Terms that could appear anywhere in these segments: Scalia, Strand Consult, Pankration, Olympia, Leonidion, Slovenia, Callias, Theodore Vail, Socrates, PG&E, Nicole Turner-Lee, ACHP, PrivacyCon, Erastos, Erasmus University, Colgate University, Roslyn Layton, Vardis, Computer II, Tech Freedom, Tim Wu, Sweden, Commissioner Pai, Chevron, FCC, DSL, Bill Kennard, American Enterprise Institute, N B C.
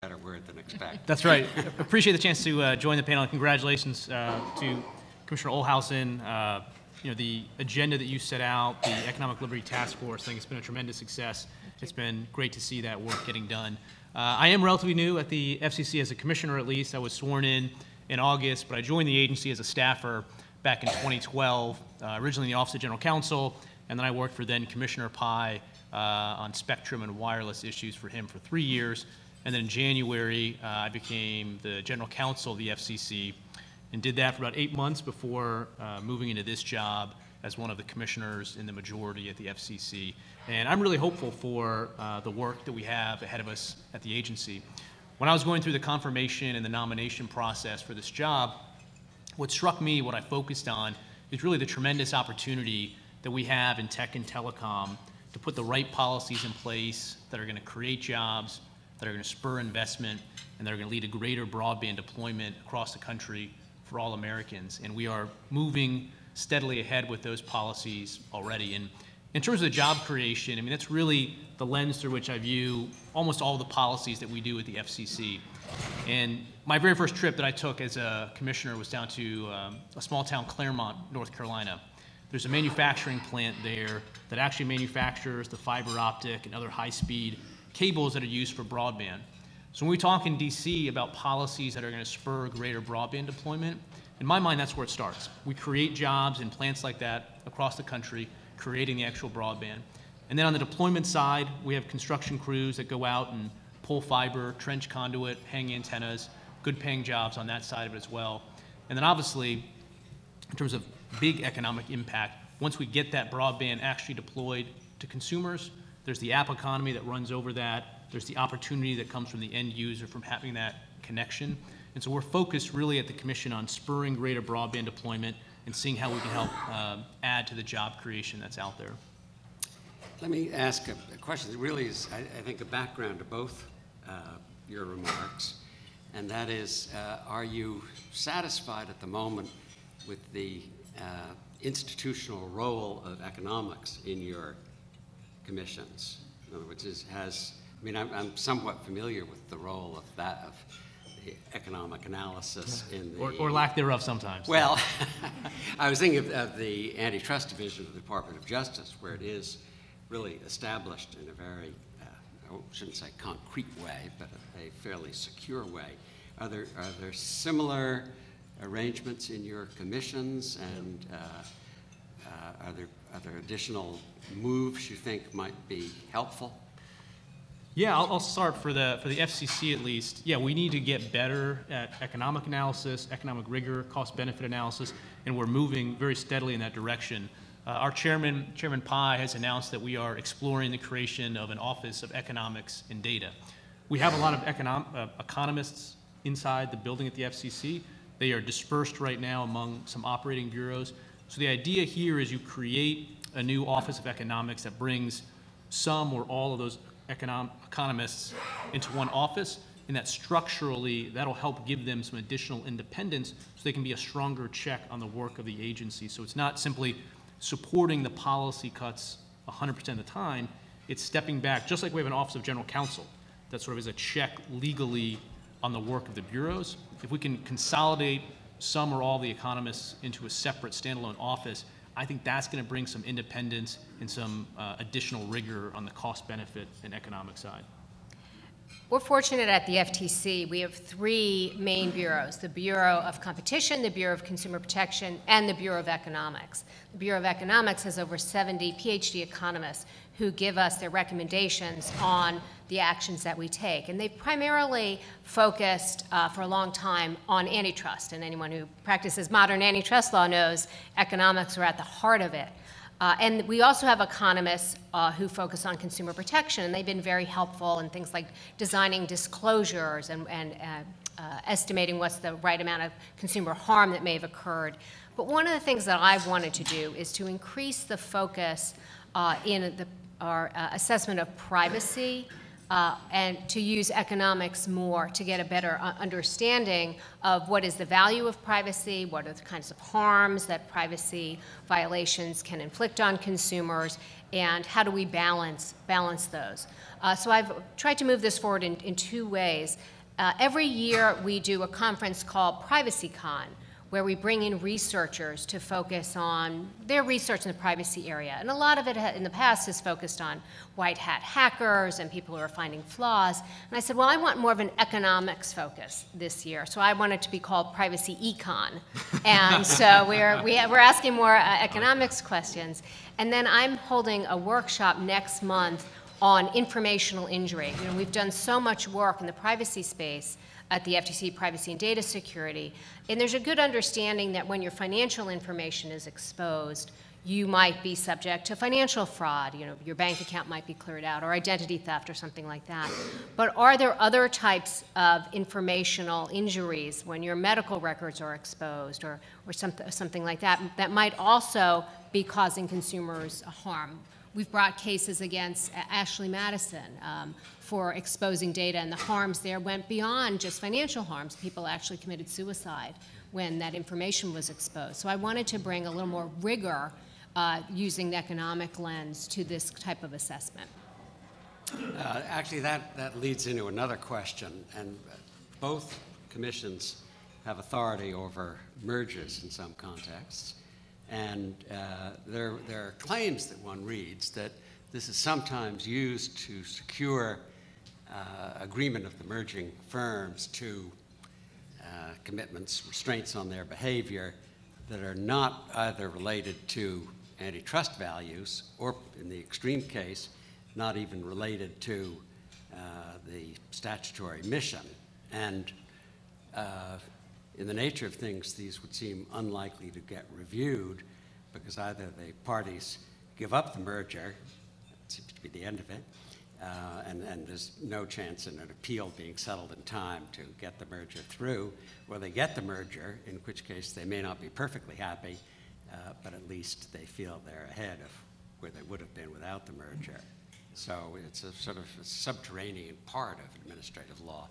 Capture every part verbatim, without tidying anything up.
better word than expect. That's right. Appreciate the chance to uh, join the panel. And congratulations uh, to Commissioner Ohlhausen. Uh, you know, the agenda that you set out, the Economic Liberty Task Force, I think it's been a tremendous success. It's been great to see that work getting done. Uh, I am relatively new at the F C C as a commissioner, at least. I was sworn in in August, but I joined the agency as a staffer back in twenty twelve, uh, originally in the Office of General Counsel, and then I worked for then Commissioner Pai uh, on spectrum and wireless issues for him for three years. And then in January, uh, I became the General Counsel of the F C C and did that for about eight months before uh, moving into this job as one of the commissioners in the majority at the F C C. And I'm really hopeful for uh, the work that we have ahead of us at the agency. When I was going through the confirmation and the nomination process for this job, what struck me, what I focused on, is really the tremendous opportunity that we have in tech and telecom to put the right policies in place that are going to create jobs, that are going to spur investment, and that are going to lead to greater broadband deployment across the country for all Americans. And we are moving steadily ahead with those policies already. And in terms of the job creation, I mean, that's really the lens through which I view almost all the policies that we do at the F C C. And my very first trip that I took as a commissioner was down to um, a small town, Claremont, North Carolina. There's a manufacturing plant there that actually manufactures the fiber optic and other high-speed cables that are used for broadband. So when we talk in D C about policies that are going to spur greater broadband deployment, in my mind, that's where it starts. We create jobs in plants like that across the country, creating the actual broadband. And then on the deployment side, we have construction crews that go out and pull fiber, trench conduit, hang antennas, good paying jobs on that side of it as well. And then obviously, in terms of big economic impact, once we get that broadband actually deployed to consumers, there's the app economy that runs over that. There's the opportunity that comes from the end user from having that connection. And so we're focused really at the commission on spurring greater broadband deployment and seeing how we can help uh, add to the job creation that's out there. Let me ask a, a question that really is, I, I think, a background to both uh, your remarks, and that is, uh, are you satisfied at the moment with the uh, institutional role of economics in your commissions? In other words, is, has, I mean, I'm, I'm somewhat familiar with the role of that, of the economic analysis in the... Or, or lack thereof sometimes. Well, I was thinking of, of the Antitrust Division of the Department of Justice, where it is really established in a very, uh, I shouldn't say concrete way, but a, a fairly secure way. Are there, are there similar arrangements in your commissions, and uh, uh, are there, are there additional moves you think might be helpful? Yeah, I'll, I'll start for the, for the F C C at least. Yeah, we need to get better at economic analysis, economic rigor, cost-benefit analysis, and we're moving very steadily in that direction. Uh, our chairman, Chairman Pai, has announced that we are exploring the creation of an Office of Economics and Data. We have a lot of econom uh, economists inside the building at the F C C. They are dispersed right now among some operating bureaus. So the idea here is you create a new Office of Economics that brings some or all of those econom economists into one office, and that structurally, that'll help give them some additional independence so they can be a stronger check on the work of the agency. So it's not simply supporting the policy cuts one hundred percent of the time, it's stepping back, just like we have an Office of General Counsel that sort of is a check legally on the work of the bureaus. If we can consolidate some or all the economists into a separate standalone office, I think that's going to bring some independence and some uh, additional rigor on the cost benefit and economic side. We're fortunate at the F T C. We have three main bureaus, the Bureau of Competition, the Bureau of Consumer Protection, and the Bureau of Economics. The Bureau of Economics has over seventy PhD economists who give us their recommendations on the actions that we take. And they've primarily focused uh, for a long time on antitrust, and anyone who practices modern antitrust law knows economics are at the heart of it. Uh, and we also have economists uh, who focus on consumer protection, and they've been very helpful in things like designing disclosures and, and uh, uh, estimating what's the right amount of consumer harm that may have occurred. But one of the things that I've wanted to do is to increase the focus uh, in the, our uh, assessment of privacy, uh, and to use economics more to get a better understanding of what is the value of privacy, what are the kinds of harms that privacy violations can inflict on consumers, and how do we balance, balance those. Uh, so I've tried to move this forward in, in two ways. Uh, every year we do a conference called PrivacyCon, where we bring in researchers to focus on their research in the privacy area. And a lot of it in the past is focused on white hat hackers and people who are finding flaws. And I said, well, I want more of an economics focus this year. So I want it to be called Privacy Econ. And so we're, we, we're asking more uh, economics questions. And then I'm holding a workshop next month on informational injury. You know, we've done so much work in the privacy space at the F T C, privacy and data security. And there's a good understanding that when your financial information is exposed, you might be subject to financial fraud. You know, your bank account might be cleared out, or identity theft, or something like that. But are there other types of informational injuries when your medical records are exposed, or, or something, something like that, that might also be causing consumers harm? We've brought cases against Ashley Madison um, for exposing data, and the harms there went beyond just financial harms. People actually committed suicide when that information was exposed. So I wanted to bring a little more rigor uh, using the economic lens to this type of assessment. Uh, actually, that, that leads into another question, and both commissions have authority over mergers in some contexts. And uh, there, there are claims that one reads that this is sometimes used to secure uh, agreement of the merging firms to uh, commitments, restraints on their behavior that are not either related to antitrust values or, in the extreme case, not even related to uh, the statutory mission. And uh, in the nature of things, these would seem unlikely to get reviewed because either the parties give up the merger, that seems to be the end of it, uh, and, and there's no chance in an appeal being settled in time to get the merger through, or they get the merger, in which case they may not be perfectly happy, uh, but at least they feel they're ahead of where they would have been without the merger. So it's a sort of a subterranean part of administrative law.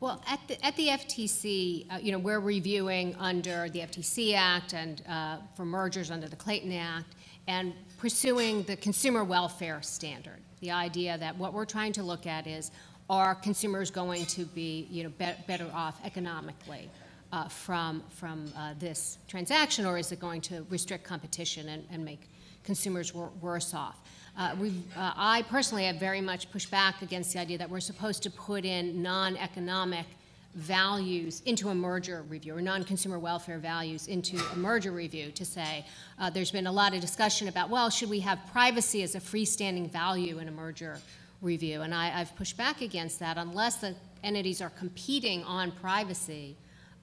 Well, at the, at the F T C, uh, you know, we're reviewing under the F T C Act and uh, for mergers under the Clayton Act, and pursuing the consumer welfare standard. The idea that what we're trying to look at is, are consumers going to be, you know, be better off economically uh, from, from uh, this transaction, or is it going to restrict competition and, and make consumers wor worse off? Uh, we've, uh, I personally have very much pushed back against the idea that we're supposed to put in non-economic values into a merger review, or non-consumer welfare values into a merger review, to say uh, there's been a lot of discussion about, well, should we have privacy as a freestanding value in a merger review? And I, I've pushed back against that. Unless the entities are competing on privacy,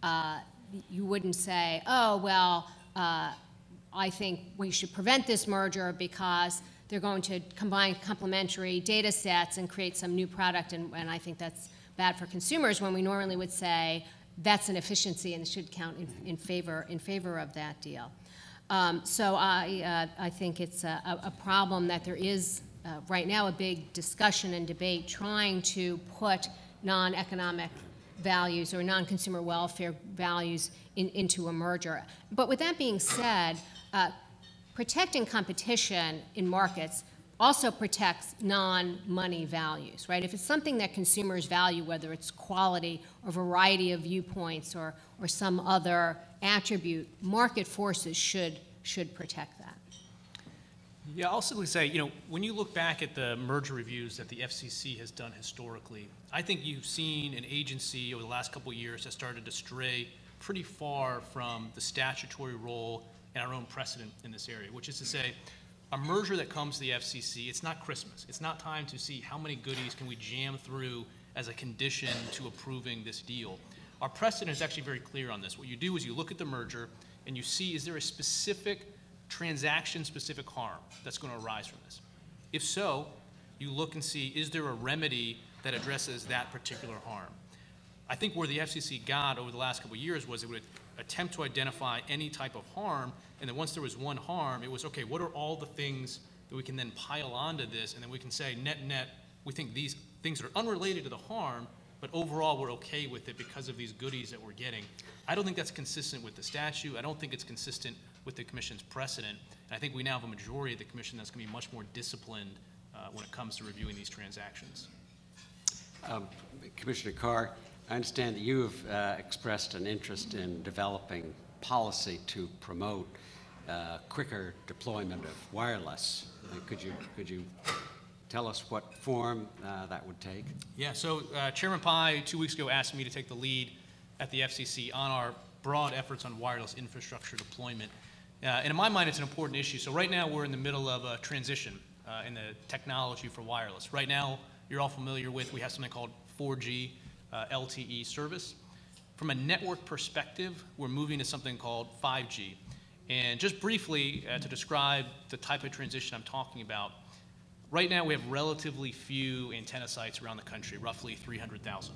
uh, you wouldn't say, oh, well, uh, I think we should prevent this merger because they're going to combine complementary data sets and create some new product, and, and I think that's bad for consumers, when we normally would say that's an efficiency and should count in, in, favor, in favor of that deal. Um, so I, uh, I think it's a, a problem that there is uh, right now a big discussion and debate trying to put non-economic values or non-consumer welfare values in, into a merger. But with that being said, uh, protecting competition in markets also protects non-money values, right? If it's something that consumers value, whether it's quality or variety of viewpoints or, or some other attribute, market forces should, should protect that. Yeah, I'll simply say, you know, when you look back at the merger reviews that the F C C has done historically, I think you've seen an agency over the last couple of years that started to stray pretty far from the statutory role and our own precedent in this area, which is to say, a merger that comes to the F C C, it's not Christmas. It's not time to see how many goodies can we jam through as a condition to approving this deal. Our precedent is actually very clear on this. What you do is you look at the merger and you see, is there a specific transaction-specific harm that's going to arise from this? If so, you look and see, is there a remedy that addresses that particular harm? I think where the F C C got over the last couple of years was it would attempt to identify any type of harm, and then once there was one harm, it was, okay, what are all the things that we can then pile onto this, and then we can say, net, net, we think these things are unrelated to the harm, but overall we're okay with it because of these goodies that we're getting. I don't think that's consistent with the statute. I don't think it's consistent with the commission's precedent. And I think we now have a majority of the commission that's gonna be much more disciplined uh, when it comes to reviewing these transactions. Um, Commissioner Carr, I understand that you have uh, expressed an interest in developing policy to promote uh, quicker deployment of wireless. Uh, could you, could you tell us what form uh, that would take? Yeah, so uh, Chairman Pai two weeks ago asked me to take the lead at the F C C on our broad efforts on wireless infrastructure deployment. Uh, and in my mind, it's an important issue. So right now, we're in the middle of a transition uh, in the technology for wireless. Right now, you're all familiar with, we have something called four G uh, L T E service. From a network perspective, we're moving to something called five G. And just briefly, uh, to describe the type of transition I'm talking about, right now we have relatively few antenna sites around the country, roughly three hundred thousand.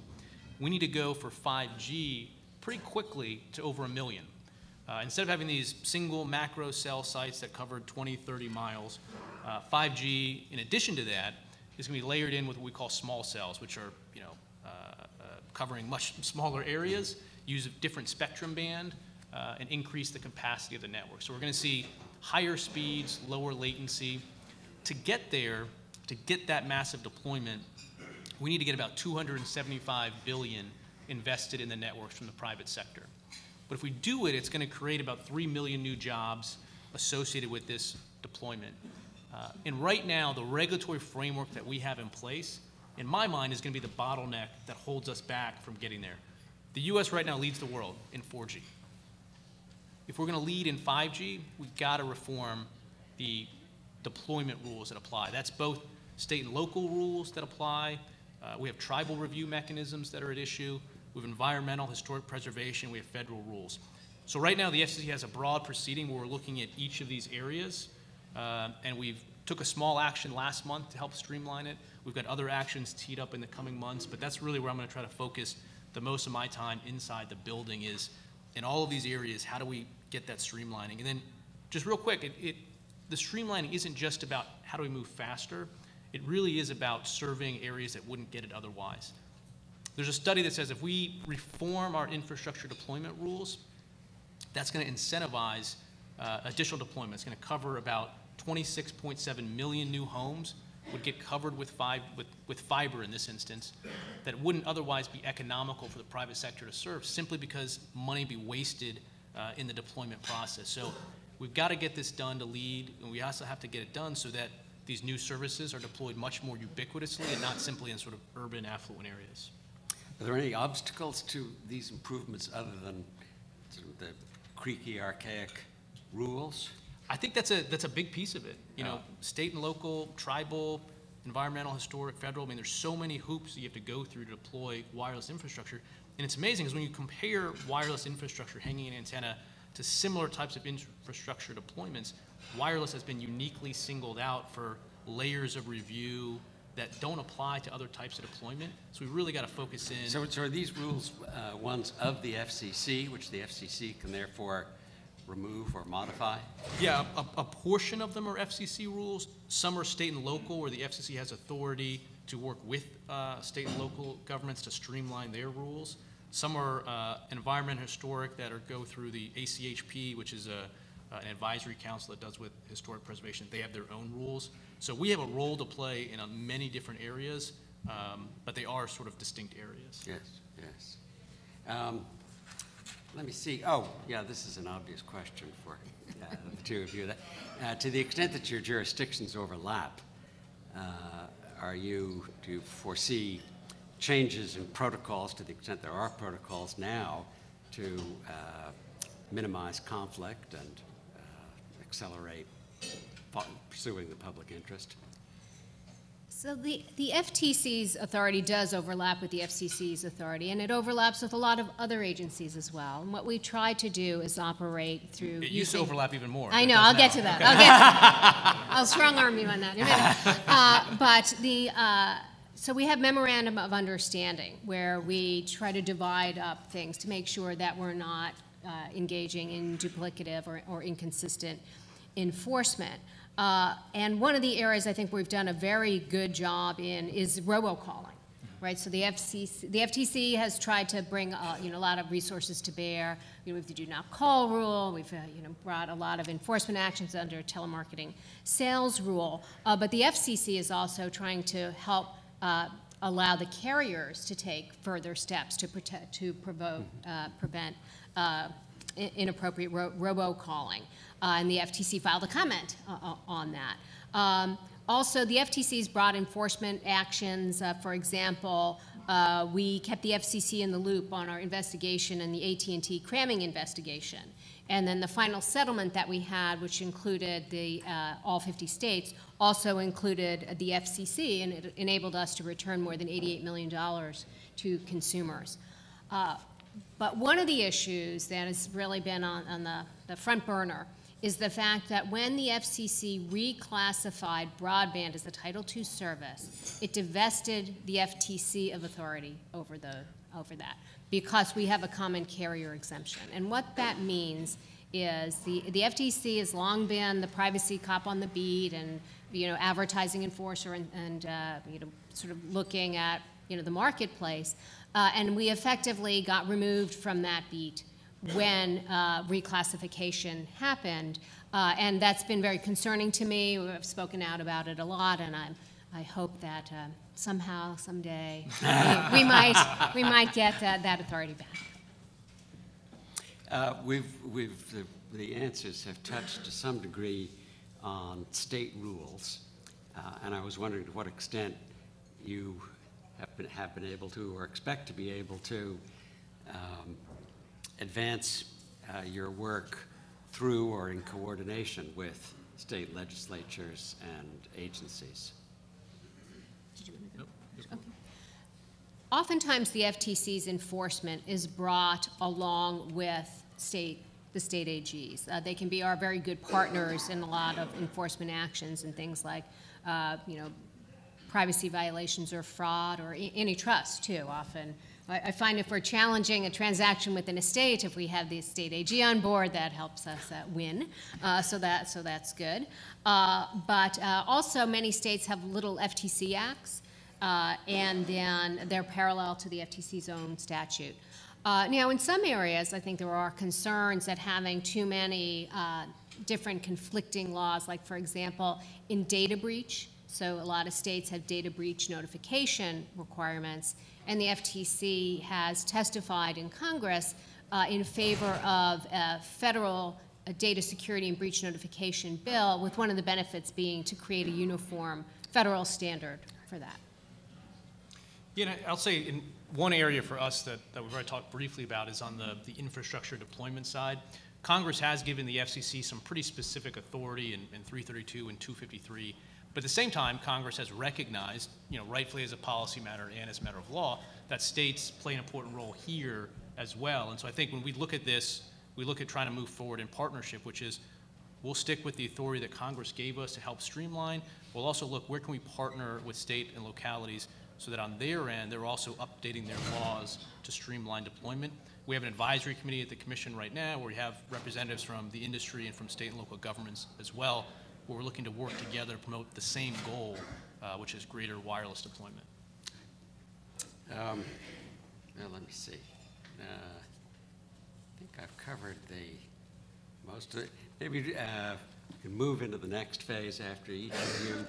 We need to go for five G pretty quickly to over a million. Uh, instead of having these single macro cell sites that cover twenty, thirty miles, uh, five G, in addition to that, is going to be layered in with what we call small cells, which are, you know, uh, uh, covering much smaller areas, use a different spectrum band, uh, and increase the capacity of the network. So we're going to see higher speeds, lower latency. To get there, to get that massive deployment, we need to get about two hundred seventy-five billion dollars invested in the networks from the private sector. But if we do it, it's going to create about three million new jobs associated with this deployment. Uh, and right now, the regulatory framework that we have in place, in my mind, is going to be the bottleneck that holds us back from getting there. The U S right now leads the world in four G. If we're going to lead in five G, we've got to reform the deployment rules that apply. That's both state and local rules that apply. Uh, we have tribal review mechanisms that are at issue. We have environmental, historic preservation. We have federal rules. So right now, the F C C has a broad proceeding where we're looking at each of these areas. Uh, and we've took a small action last month to help streamline it. We've got other actions teed up in the coming months, but that's really where I'm going to try to focus the most of my time inside the building is in all of these areas, how do we get that streamlining? And then just real quick, it, it, the streamlining isn't just about how do we move faster. It really is about serving areas that wouldn't get it otherwise. There's a study that says if we reform our infrastructure deployment rules, that's going to incentivize Uh, additional deployment. It's going to cover about twenty-six point seven million new homes would get covered with, fi with, with fiber in this instance that wouldn't otherwise be economical for the private sector to serve simply because money be wasted uh, in the deployment process. So we've got to get this done to lead, and we also have to get it done so that these new services are deployed much more ubiquitously and not simply in sort of urban affluent areas. Are there any obstacles to these improvements other than sort of the creaky, archaic rules? I think that's a that's a big piece of it. You know, state and local, tribal, environmental, historic, federal. I mean, there's so many hoops that you have to go through to deploy wireless infrastructure. And it's amazing because when you compare wireless infrastructure hanging an antenna to similar types of infrastructure deployments, wireless has been uniquely singled out for layers of review that don't apply to other types of deployment. So we really got to focus in. So, so are these rules uh, ones of the F C C, which the F C C can therefore remove or modify? Yeah, a, a portion of them are F C C rules. Some are state and local where the F C C has authority to work with uh, state and local governments to streamline their rules. Some are uh, environment historic that are go through the A C H P, which is a, an advisory council that does with historic preservation. They have their own rules. So we have a role to play in uh, many different areas, um, but they are sort of distinct areas. Yes, yes. Um, Let me see. Oh, yeah, this is an obvious question for uh, the two of you. Uh, to the extent that your jurisdictions overlap, uh, are you, do you foresee changes in protocols, to the extent there are protocols now, to uh, minimize conflict and uh, accelerate pursuing the public interest? So the, the F T C's authority does overlap with the F C C's authority, and it overlaps with a lot of other agencies as well. And what we try to do is operate through... It used to overlap even more. I know. I'll get to that. Okay. I'll get to that. I'll strong-arm you on that in a minute. Uh, but the... Uh, So we have memorandum of understanding where we try to divide up things to make sure that we're not uh, engaging in duplicative or, or inconsistent enforcement. Uh, and one of the areas I think we've done a very good job in is robocalling, right? So the F C C, the F T C has tried to bring uh, you know, a lot of resources to bear. You know, we have the do not call rule. We've uh, you know, brought a lot of enforcement actions under telemarketing sales rule. Uh, but the F C C is also trying to help uh, allow the carriers to take further steps to protect, to provoke, uh, prevent uh, inappropriate ro robocalling. Uh, and the F T C filed a comment uh, on that. Um, also, the F T C's broad enforcement actions. Uh, for example, uh, we kept the F C C in the loop on our investigation and the A T and T cramming investigation. And then the final settlement that we had, which included the, uh, all fifty states, also included the F C C, and it enabled us to return more than eighty-eight million dollars to consumers. Uh, but one of the issues that has really been on, on the, the front burner is the fact that when the F C C reclassified broadband as a Title two service, it divested the F T C of authority over, the, over that, because we have a common carrier exemption. And what that means is the, the F T C has long been the privacy cop on the beat and you know, advertising enforcer and, and uh, you know, sort of looking at you know, the marketplace. Uh, and we effectively got removed from that beat when uh, reclassification happened. Uh, and that's been very concerning to me. I've spoken out about it a lot, and I'm, I hope that uh, somehow, someday, we, we, might, we might get uh, that authority back. Uh, we've, we've, the, the answers have touched to some degree on state rules, uh, and I was wondering to what extent you have been, have been able to or expect to be able to um, advance uh, your work through or in coordination with state legislatures and agencies. Okay. Oftentimes, the F T C's enforcement is brought along with state, the state A Gs. Uh, they can be our very good partners in a lot of enforcement actions and things like, uh, you know, privacy violations or fraud or antitrust too. Often, I, I find if we're challenging a transaction with an estate, if we have the state A G on board, that helps us uh, win. Uh, so that so that's good. Uh, but uh, also, many states have little F T C acts. Uh, and then they're parallel to the F T C's own statute. Uh, now, in some areas, I think there are concerns that having too many uh, different conflicting laws, like, for example, in data breach. So a lot of states have data breach notification requirements, and the F T C has testified in Congress uh, in favor of a federal a data security and breach notification bill, with one of the benefits being to create a uniform federal standard for that. You know, I'll say in one area for us that, that we've already talked briefly about is on the, the infrastructure deployment side. Congress has given the F C C some pretty specific authority in, in three thirty-two and two fifty-three, but at the same time, Congress has recognized, you know, rightfully as a policy matter and as a matter of law, that states play an important role here as well. And so I think when we look at this, we look at trying to move forward in partnership, which is we'll stick with the authority that Congress gave us to help streamline. We'll also look where can we partner with state and localities so that on their end, they're also updating their laws to streamline deployment. We have an advisory committee at the commission right now where we have representatives from the industry and from state and local governments as well, where we're looking to work together to promote the same goal, uh, which is greater wireless deployment. Um, now let me see. Uh, I think I've covered the most of it. Maybe uh, we can move into the next phase after each of you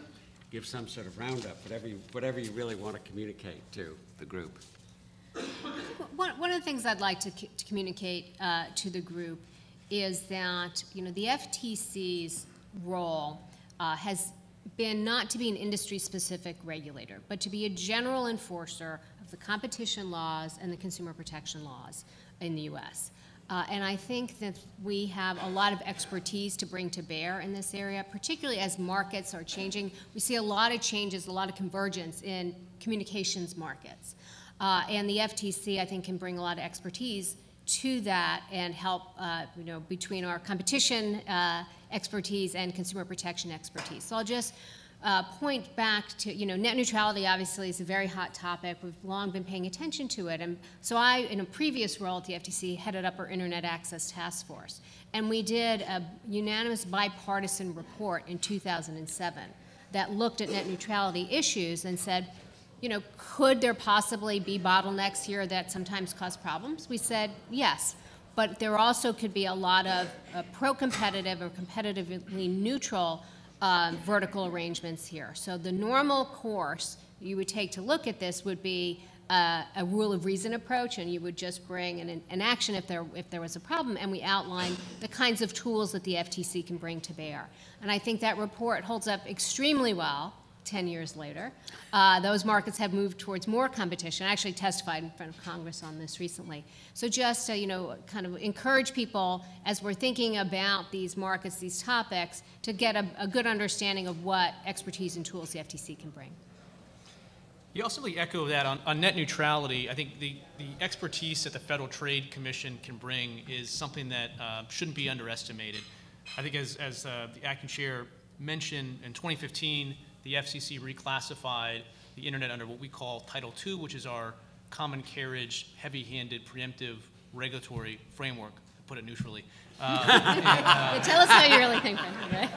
give some sort of roundup, whatever you, whatever you really want to communicate to the group. One, one of the things I'd like to, c to communicate uh, to the group is that you know the F T C's role uh, has been not to be an industry-specific regulator, but to be a general enforcer of the competition laws and the consumer protection laws in the U S Uh, and I think that we have a lot of expertise to bring to bear in this area, particularly as markets are changing. We see a lot of changes, a lot of convergence in communications markets. Uh, and the F T C, I think, can bring a lot of expertise to that and help, uh, you know, between our competition uh, expertise and consumer protection expertise. So I'll just uh, point back to, you know, net neutrality obviously is a very hot topic. We've long been paying attention to it. And so I, in a previous role at the F T C, headed up our Internet Access Task Force. And we did a unanimous bipartisan report in two thousand seven that looked at net neutrality issues and said, you know, could there possibly be bottlenecks here that sometimes cause problems? We said yes, but there also could be a lot of uh, pro-competitive or competitively neutral uh, vertical arrangements here. So the normal course you would take to look at this would be uh, a rule of reason approach, and you would just bring an, an action if there, if there was a problem, and we outlined the kinds of tools that the F T C can bring to bear. And I think that report holds up extremely well. ten years later, uh, those markets have moved towards more competition. I actually testified in front of Congress on this recently. So just to, you know, kind of encourage people as we're thinking about these markets, these topics, to get a, a good understanding of what expertise and tools the F T C can bring. You also really echo that on, on net neutrality. I think the, the expertise that the Federal Trade Commission can bring is something that uh, shouldn't be underestimated. I think as, as uh, the acting chair mentioned, in twenty fifteen, the F C C reclassified the internet under what we call Title two, which is our common carriage, heavy-handed, preemptive regulatory framework, to put it neutrally. Um, and, uh, tell us how you really think, right?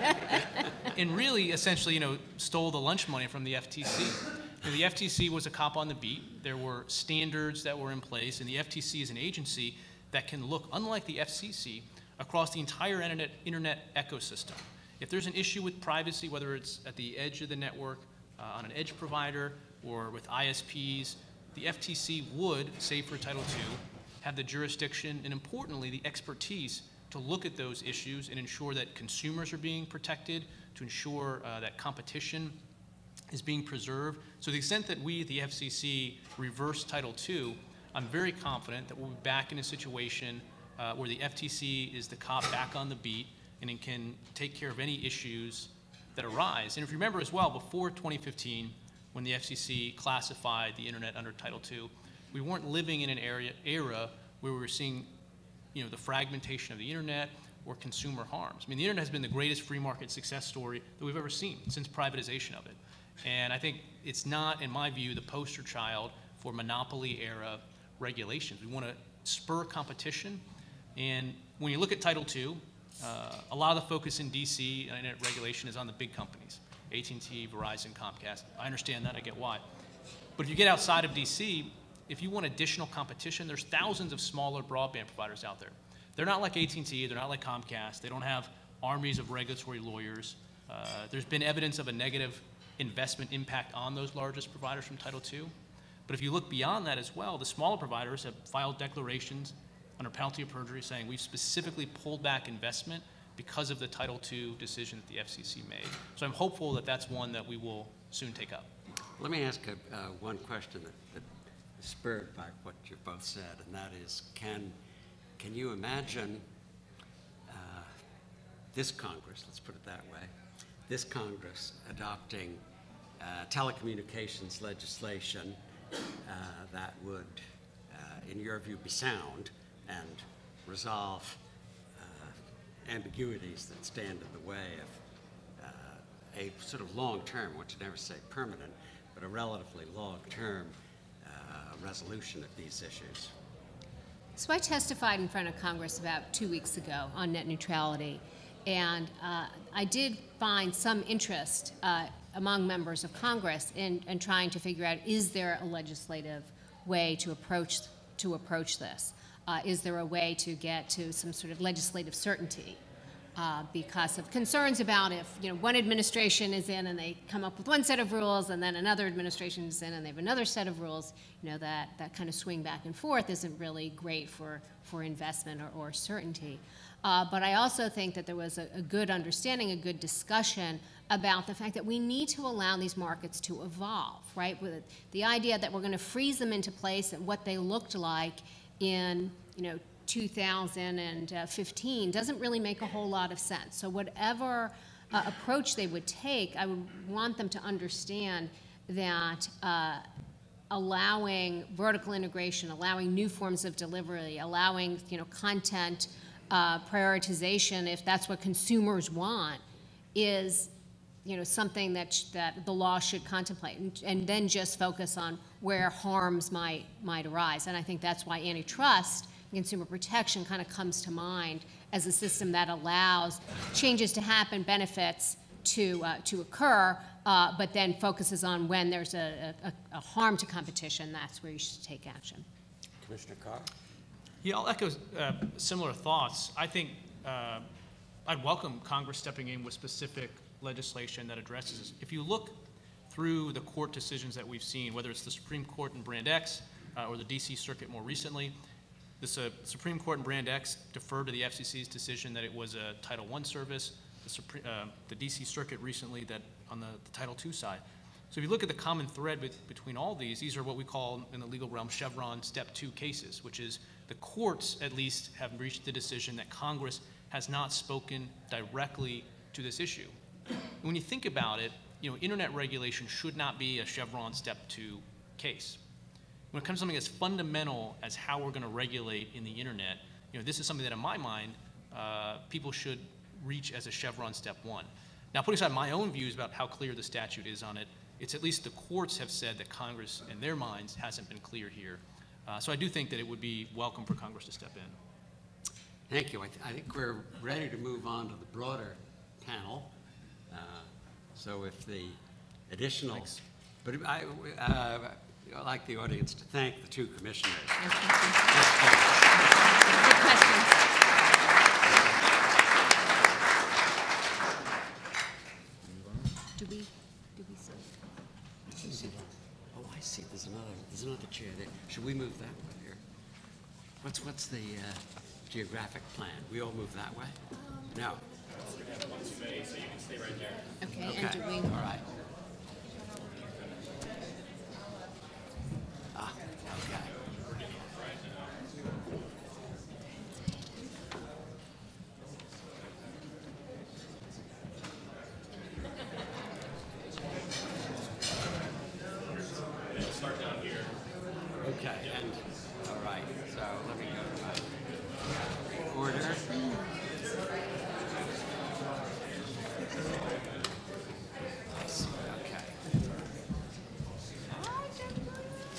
And really, essentially, you know, stole the lunch money from the F T C. And the F T C was a cop on the beat. There were standards that were in place, and the F T C is an agency that can look, unlike the F C C, across the entire internet, internet ecosystem. If there's an issue with privacy, whether it's at the edge of the network, uh, on an edge provider, or with I S Ps, the F T C would, say for Title two, have the jurisdiction and, importantly, the expertise to look at those issues and ensure that consumers are being protected, to ensure uh, that competition is being preserved. So to the extent that we, the F C C, reverse Title two, I'm very confident that we'll be back in a situation uh, where the F T C is the cop back on the beat, and it can take care of any issues that arise. And if you remember as well, before twenty fifteen, when the F C C classified the internet under Title two, we weren't living in an area, era where we were seeing, you know, the fragmentation of the internet or consumer harms. I mean, the internet has been the greatest free market success story that we've ever seen since privatization of it. And I think it's not, in my view, the poster child for monopoly era regulations. We want to spur competition. And when you look at Title two, Uh, a lot of the focus in D C and internet regulation is on the big companies, A T and T, Verizon, Comcast. I understand that. I get why. But if you get outside of D C, if you want additional competition, there's thousands of smaller broadband providers out there. They're not like A T and T. They're not like Comcast. They don't have armies of regulatory lawyers. Uh, there's been evidence of a negative investment impact on those largest providers from Title two. But if you look beyond that as well, the smaller providers have filed declarations under penalty of perjury saying we've specifically pulled back investment because of the Title two decision that the F C C made. So I'm hopeful that that's one that we will soon take up. Let me ask a, uh, one question that, that is spurred by what you both said, and that is, can, can you imagine uh, this Congress, let's put it that way, this Congress adopting uh, telecommunications legislation uh, that would, uh, in your view, be sound and resolve uh, ambiguities that stand in the way of uh, a sort of long-term, one should never say permanent, but a relatively long-term uh, resolution of these issues? So I testified in front of Congress about two weeks ago on net neutrality, and uh, I did find some interest uh, among members of Congress in, in trying to figure out, is there a legislative way to approach, to approach this? Uh, is there a way to get to some sort of legislative certainty uh, because of concerns about if, you know, one administration is in and they come up with one set of rules and then another administration is in and they have another set of rules, you know, that, that kind of swing back and forth isn't really great for, for investment or, or certainty. Uh, but I also think that there was a, a good understanding, a good discussion about the fact that we need to allow these markets to evolve, right? With the idea that we're going to freeze them into place and what they looked like in, you know, two thousand fifteen doesn't really make a whole lot of sense. So whatever uh, approach they would take, I would want them to understand that uh, allowing vertical integration, allowing new forms of delivery, allowing, you know, content uh, prioritization, if that's what consumers want, is you know, something that sh that the law should contemplate, and, and then just focus on where harms might might arise. And I think that's why antitrust and consumer protection kind of comes to mind as a system that allows changes to happen, benefits to uh, to occur, uh, but then focuses on when there's a, a, a harm to competition. That's where you should take action. Commissioner Carr. Yeah, I'll echo uh, similar thoughts. I think uh, I'd welcome Congress stepping in with specific legislation that addresses this. If you look through the court decisions that we've seen, whether it's the Supreme Court in Brand X uh, or the D C Circuit more recently, the uh, Supreme Court in Brand X deferred to the F C C's decision that it was a Title one service, the, Supre uh, the D C Circuit recently that on the, the Title two side. So if you look at the common thread with, between all these, these are what we call in the legal realm Chevron Step two cases, which is the courts at least have reached the decision that Congress has not spoken directly to this issue. When you think about it, you know, internet regulation should not be a Chevron Step two case. When it comes to something as fundamental as how we're going to regulate in the internet, you know, this is something that, in my mind, uh, people should reach as a Chevron Step one. Now, putting aside my own views about how clear the statute is on it, it's at least the courts have said that Congress, in their minds, hasn't been clear here. Uh, so I do think that it would be welcome for Congress to step in. Thank you. I, th I think we're ready to move on to the broader panel. Uh, so if the additional, Thanks. but I uh, I'd like the audience to thank the two commissioners. Good questions. Do we? Do we see? Oh, I see. There's another. There's another chair there. Should we move that one here? What's What's the uh, geographic plan? We all move that way. No. So you can stay right there. Okay, okay. And do we... All right. Ah, okay. We'll start down here. Okay, yeah. And all right. So let me go to my order.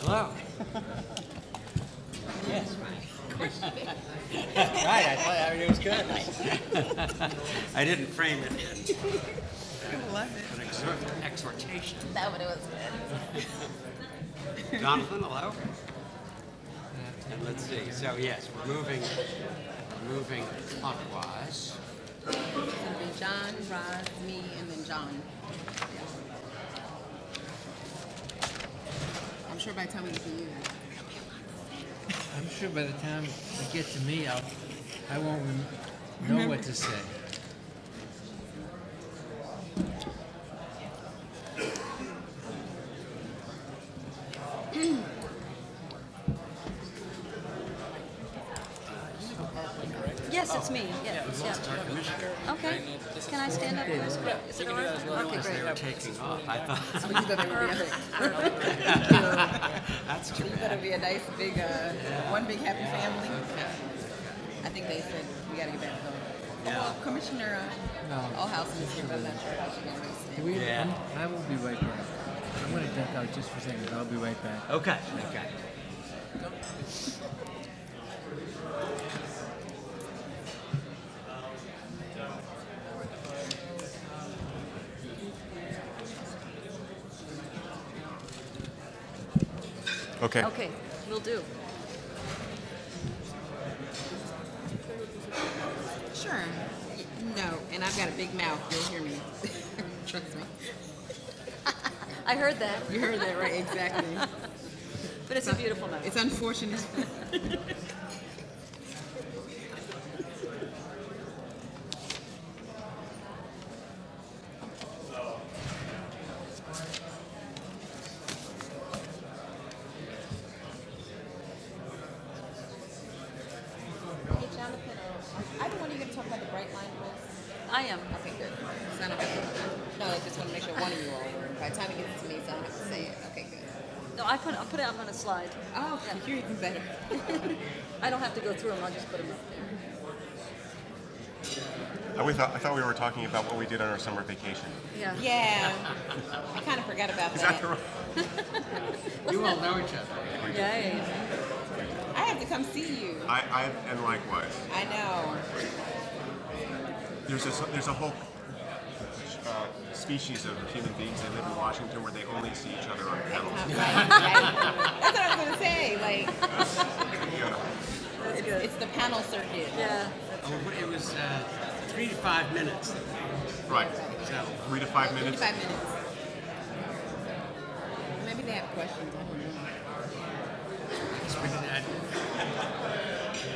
Hello. Yes, right. Right, I thought everything was good. I didn't frame it in. I love it. An exhort exhortation. That would have been. Jonathan, hello. And let's see. So yes, we're moving, we're moving clockwise. It's going to be John, Rod, me, and then John. I'm sure by the time we get to you. I'm sure by the time we get to me, I'll, I won't know Remember. what to say. Yes, it's me. Yeah. Yeah. Okay. Can I stand up? Yeah. Is it all right? Okay, great. They were taking off. I thought. That's true. It's gonna be a nice big, uh, yeah. one big happy yeah. family. Okay. I think they said we gotta get back home. Yeah. Well, Commissioner uh, no, Ohlhausen is here, but I'm not sure how she's gonna stay. We, yeah. I will be right back. I'm gonna duck out just for a second, but I'll be right back. Okay. Okay. Okay. Okay, we'll do. Sure. No, and I've got a big mouth. You'll hear me. Trust me. I heard that. You heard that, right? Exactly. But it's so, a beautiful mouth. It's unfortunate. Slide. Oh, yeah. You're even better. I don't have to go through them, I'll just put them up there. I thought, I thought we were talking about what we did on our summer vacation. Yeah. Yeah. I kind of forgot about that. Is that the right? You all know each other. Right. I have to come see you. I, I and likewise. I know. There's a there's a whole uh, species of human beings that live in Washington where they only see each other on panels. Right, right. That's what I was gonna say. Like, yeah. it's, it's the panel circuit. Yeah. Oh, it was. Uh, Three to five minutes. Right. So three to five minutes. Three to five minutes. Maybe they have questions. I don't know.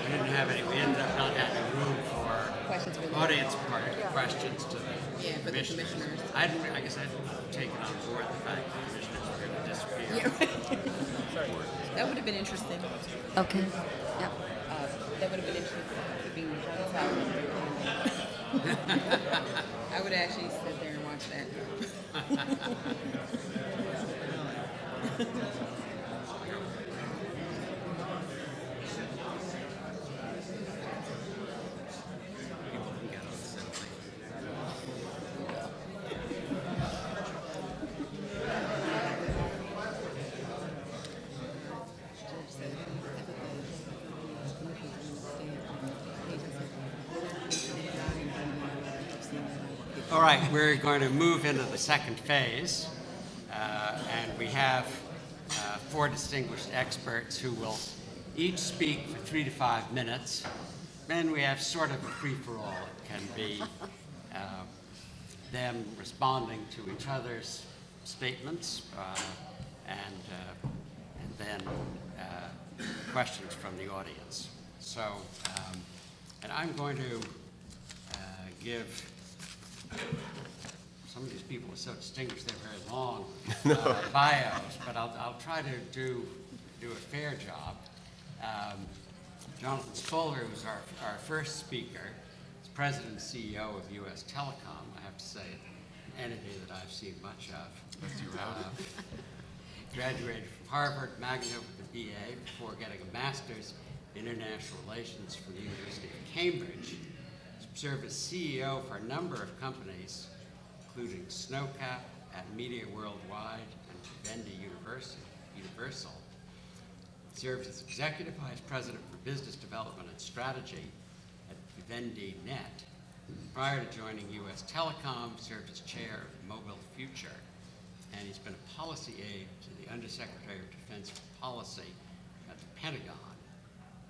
We didn't have, we didn't have any. We ended up not having room for questions for audience part yeah. questions to the, yeah, commissioners. the commissioners. I didn't. I guess I didn't take it on board the fact that the commissioners were going to disappear. Yeah. Sorry. That would have been interesting. Okay. Yeah. Uh, that would have been interesting. Being I would actually sit there and watch that. All right, we're going to move into the second phase, uh, and we have uh, four distinguished experts who will each speak for three to five minutes. Then we have sort of a free-for-all. It can be uh, them responding to each other's statements, uh, and, uh, and then uh, questions from the audience. So, um, and I'm going to uh, give. Some of these people are so distinguished, they're very long uh, bios, but I'll, I'll try to do, do a fair job. Um, Jonathan Spoller, who's our, our first speaker, is president and C E O of U S Telecom. I have to say, an entity that I've seen much of. Uh, graduated from Harvard, magna with a B A before getting a master's in international relations from the University of Cambridge. Served as C E O for a number of companies, including Snowcap, at Media Worldwide, and Vivendi Universal. Served as Executive Vice President for Business Development and Strategy at Vivendi Net. Prior to joining U S Telecom, served as Chair of Mobile Future, and he's been a policy aide to the Undersecretary of Defense for Policy at the Pentagon.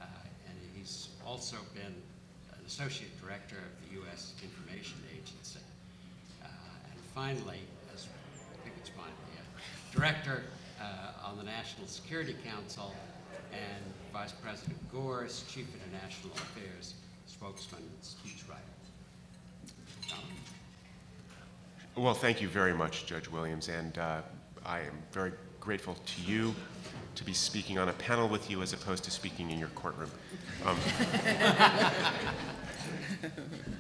Uh, and he's also been Associate Director of the U S Information Agency. Uh, and finally, as I think it's finally, yeah, Director uh, on the National Security Council, and Vice President Gore's Chief International Affairs Spokesman and Speechwriter. Um, well, thank you very much, Judge Williams, and uh, I am very grateful to you to be speaking on a panel with you as opposed to speaking in your courtroom. Um,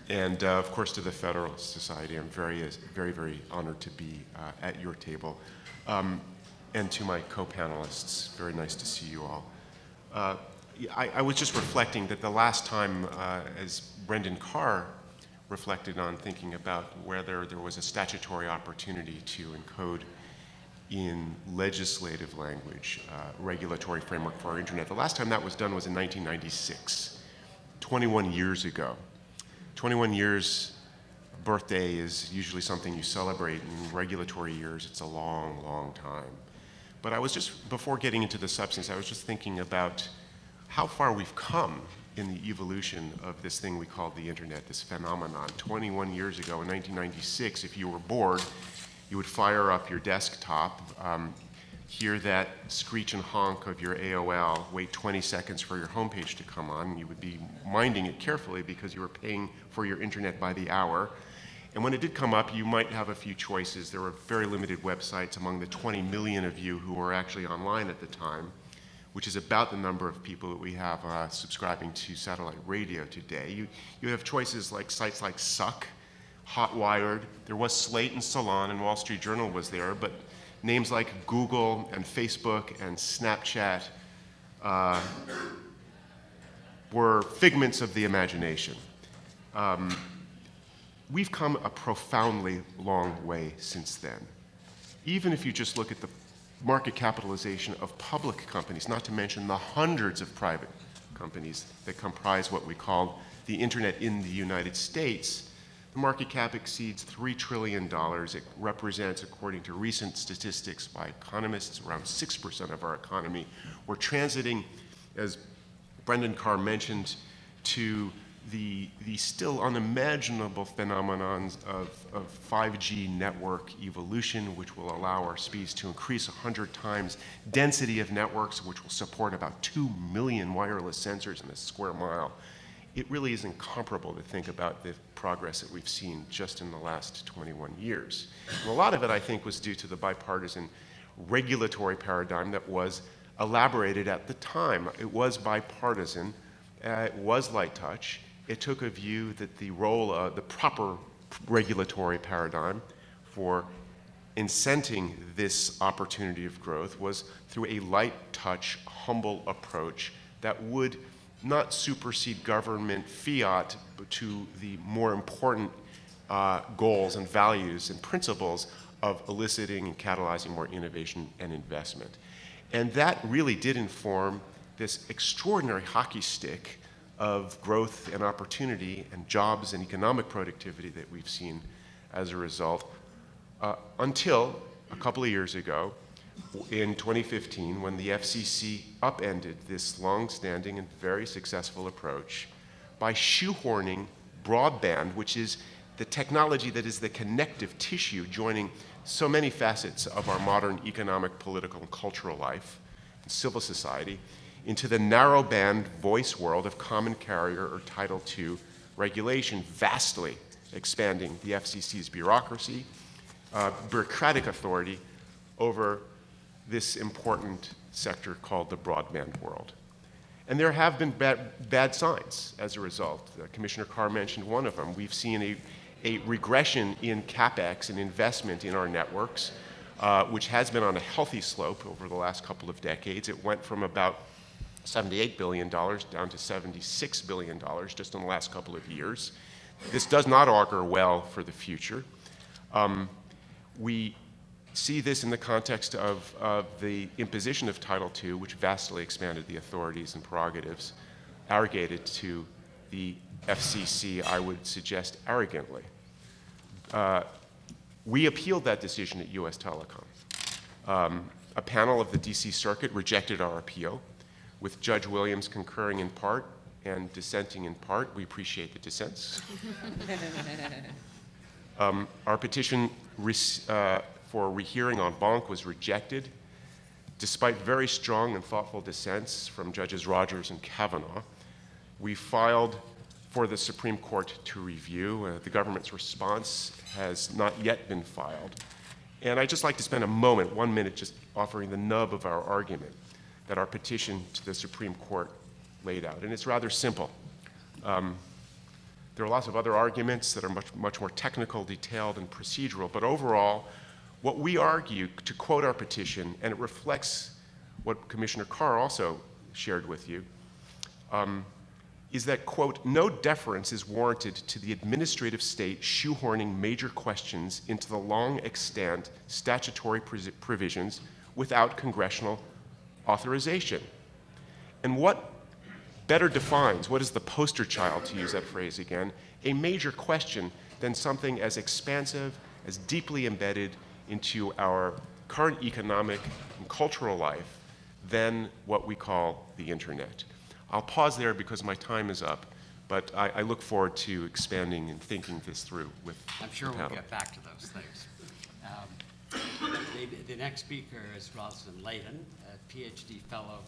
and uh, of course to the Federalist Society, I'm very, very, very honored to be uh, at your table. Um, and to my co-panelists, very nice to see you all. Uh, I, I was just reflecting that the last time, uh, as Brendan Carr reflected on thinking about whether there was a statutory opportunity to encode in legislative language, uh, regulatory framework for our internet. The last time that was done was in nineteen ninety-six, twenty-one years ago. twenty-one years birthday is usually something you celebrate. In regulatory years, it's a long, long time. But I was just, before getting into the substance, I was just thinking about how far we've come in the evolution of this thing we call the internet, this phenomenon. twenty-one years ago, in nineteen ninety-six, if you were bored, you would fire up your desktop, um, hear that screech and honk of your A O L, wait twenty seconds for your homepage to come on. You would be minding it carefully because you were paying for your internet by the hour. And when it did come up, you might have a few choices. There were very limited websites among the twenty million of you who were actually online at the time, which is about the number of people that we have uh, subscribing to satellite radio today. You, you have choices like sites like Suck, Hotwired. There was Slate and Salon, and Wall Street Journal was there, but names like Google and Facebook and Snapchat uh, were figments of the imagination. Um, we've come a profoundly long way since then. Even if you just look at the market capitalization of public companies, not to mention the hundreds of private companies that comprise what we call the internet in the United States, the market cap exceeds three trillion dollars. It represents, according to recent statistics by economists, around six percent of our economy. We're transiting, as Brendan Carr mentioned, to the, the still unimaginable phenomenon of, of five G network evolution, which will allow our speeds to increase one hundred times density of networks, which will support about two million wireless sensors in a square mile. It really is incomparable to think about the progress that we've seen just in the last twenty-one years. And a lot of it, I think, was due to the bipartisan regulatory paradigm that was elaborated at the time. It was bipartisan. Uh, it was light touch. It took a view that the role of the proper regulatory paradigm for incenting this opportunity of growth was through a light touch, humble approach that would not supersede government fiat to the more important uh, goals and values and principles of eliciting and catalyzing more innovation and investment. And that really did inform this extraordinary hockey stick of growth and opportunity and jobs and economic productivity that we've seen as a result, uh, until a couple of years ago, in twenty fifteen, when the F C C upended this long-standing and very successful approach by shoehorning broadband, which is the technology that is the connective tissue joining so many facets of our modern economic, political, and cultural life, and civil society, into the narrowband voice world of common carrier or Title two regulation, vastly expanding the F C C's bureaucracy, uh, bureaucratic authority over this important sector called the broadband world. And there have been bad, bad signs as a result. Uh, Commissioner Carr mentioned one of them. We've seen a, a regression in CapEx and investment in our networks, uh, which has been on a healthy slope over the last couple of decades. It went from about seventy-eight billion dollars down to seventy-six billion dollars just in the last couple of years. This does not augur well for the future. Um, we see this in the context of, of the imposition of Title two, which vastly expanded the authorities and prerogatives arrogated to the F C C, I would suggest arrogantly. Uh, we appealed that decision at U S Telecom. Um, a panel of the D C Circuit rejected our appeal, with Judge Williams concurring in part and dissenting in part. We appreciate the dissents. um, our petition uh, for rehearing en banc was rejected, despite very strong and thoughtful dissents from Judges Rogers and Kavanaugh. We filed for the Supreme Court to review. Uh, the government's response has not yet been filed. And I'd just like to spend a moment, one minute, just offering the nub of our argument that our petition to the Supreme Court laid out. And it's rather simple. Um, there are lots of other arguments that are much, much more technical, detailed, and procedural, but overall, what we argue, to quote our petition, and it reflects what Commissioner Carr also shared with you, um, is that, quote, no deference is warranted to the administrative state shoehorning major questions into the long extant statutory provisions without congressional authorization. And what better defines, what is the poster child, to use that phrase again, a major question than something as expansive, as deeply embedded into our current economic and cultural life than what we call the internet. I'll pause there because my time is up, but I, I look forward to expanding and thinking this through with I'm sure we'll get back to those things. Um, the, the next speaker is Roslyn Layton, a PhD fellow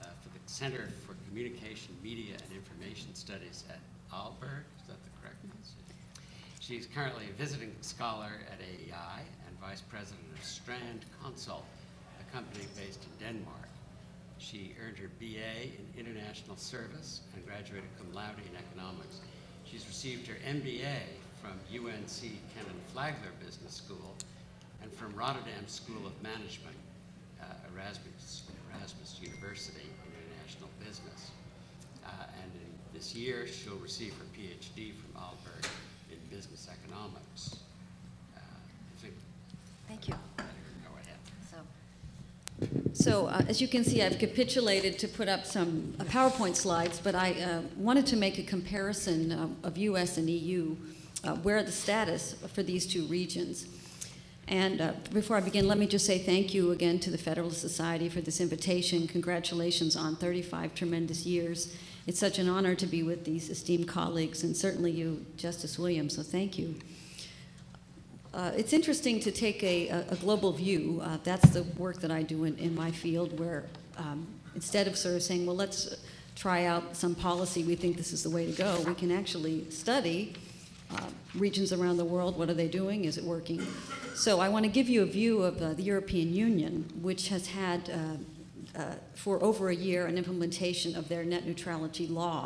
uh, for the Center for Communication, Media, and Information Studies at Aalborg. Is that the correct institute? She's currently a visiting scholar at A E I and vice president of Strand Consult, a company based in Denmark. She earned her B A in international service and graduated cum laude in economics. She's received her M B A from U N C Cannon Flagler Business School and from Rotterdam School of Management, uh, Erasmus, Erasmus University, International Business. Uh, and in this year, she'll receive her PhD from Aalborg in business economics. Uh, I think Thank you. Let her go ahead. So, so uh, as you can see, I've capitulated to put up some uh, PowerPoint slides, but I uh, wanted to make a comparison uh, of U S and E U, uh, where the status for these two regions. And uh, before I begin, let me just say thank you again to the Federalist Society for this invitation. Congratulations on thirty-five tremendous years. It's such an honor to be with these esteemed colleagues, and certainly you, Justice Williams, so thank you. Uh, it's interesting to take a, a global view. Uh, that's the work that I do in, in my field, where um, instead of sort of saying, well, let's try out some policy, we think this is the way to go, we can actually study Uh, regions around the world. What are they doing? Is it working? So I want to give you a view of uh, the European Union, which has had uh, uh, for over a year an implementation of their net neutrality law.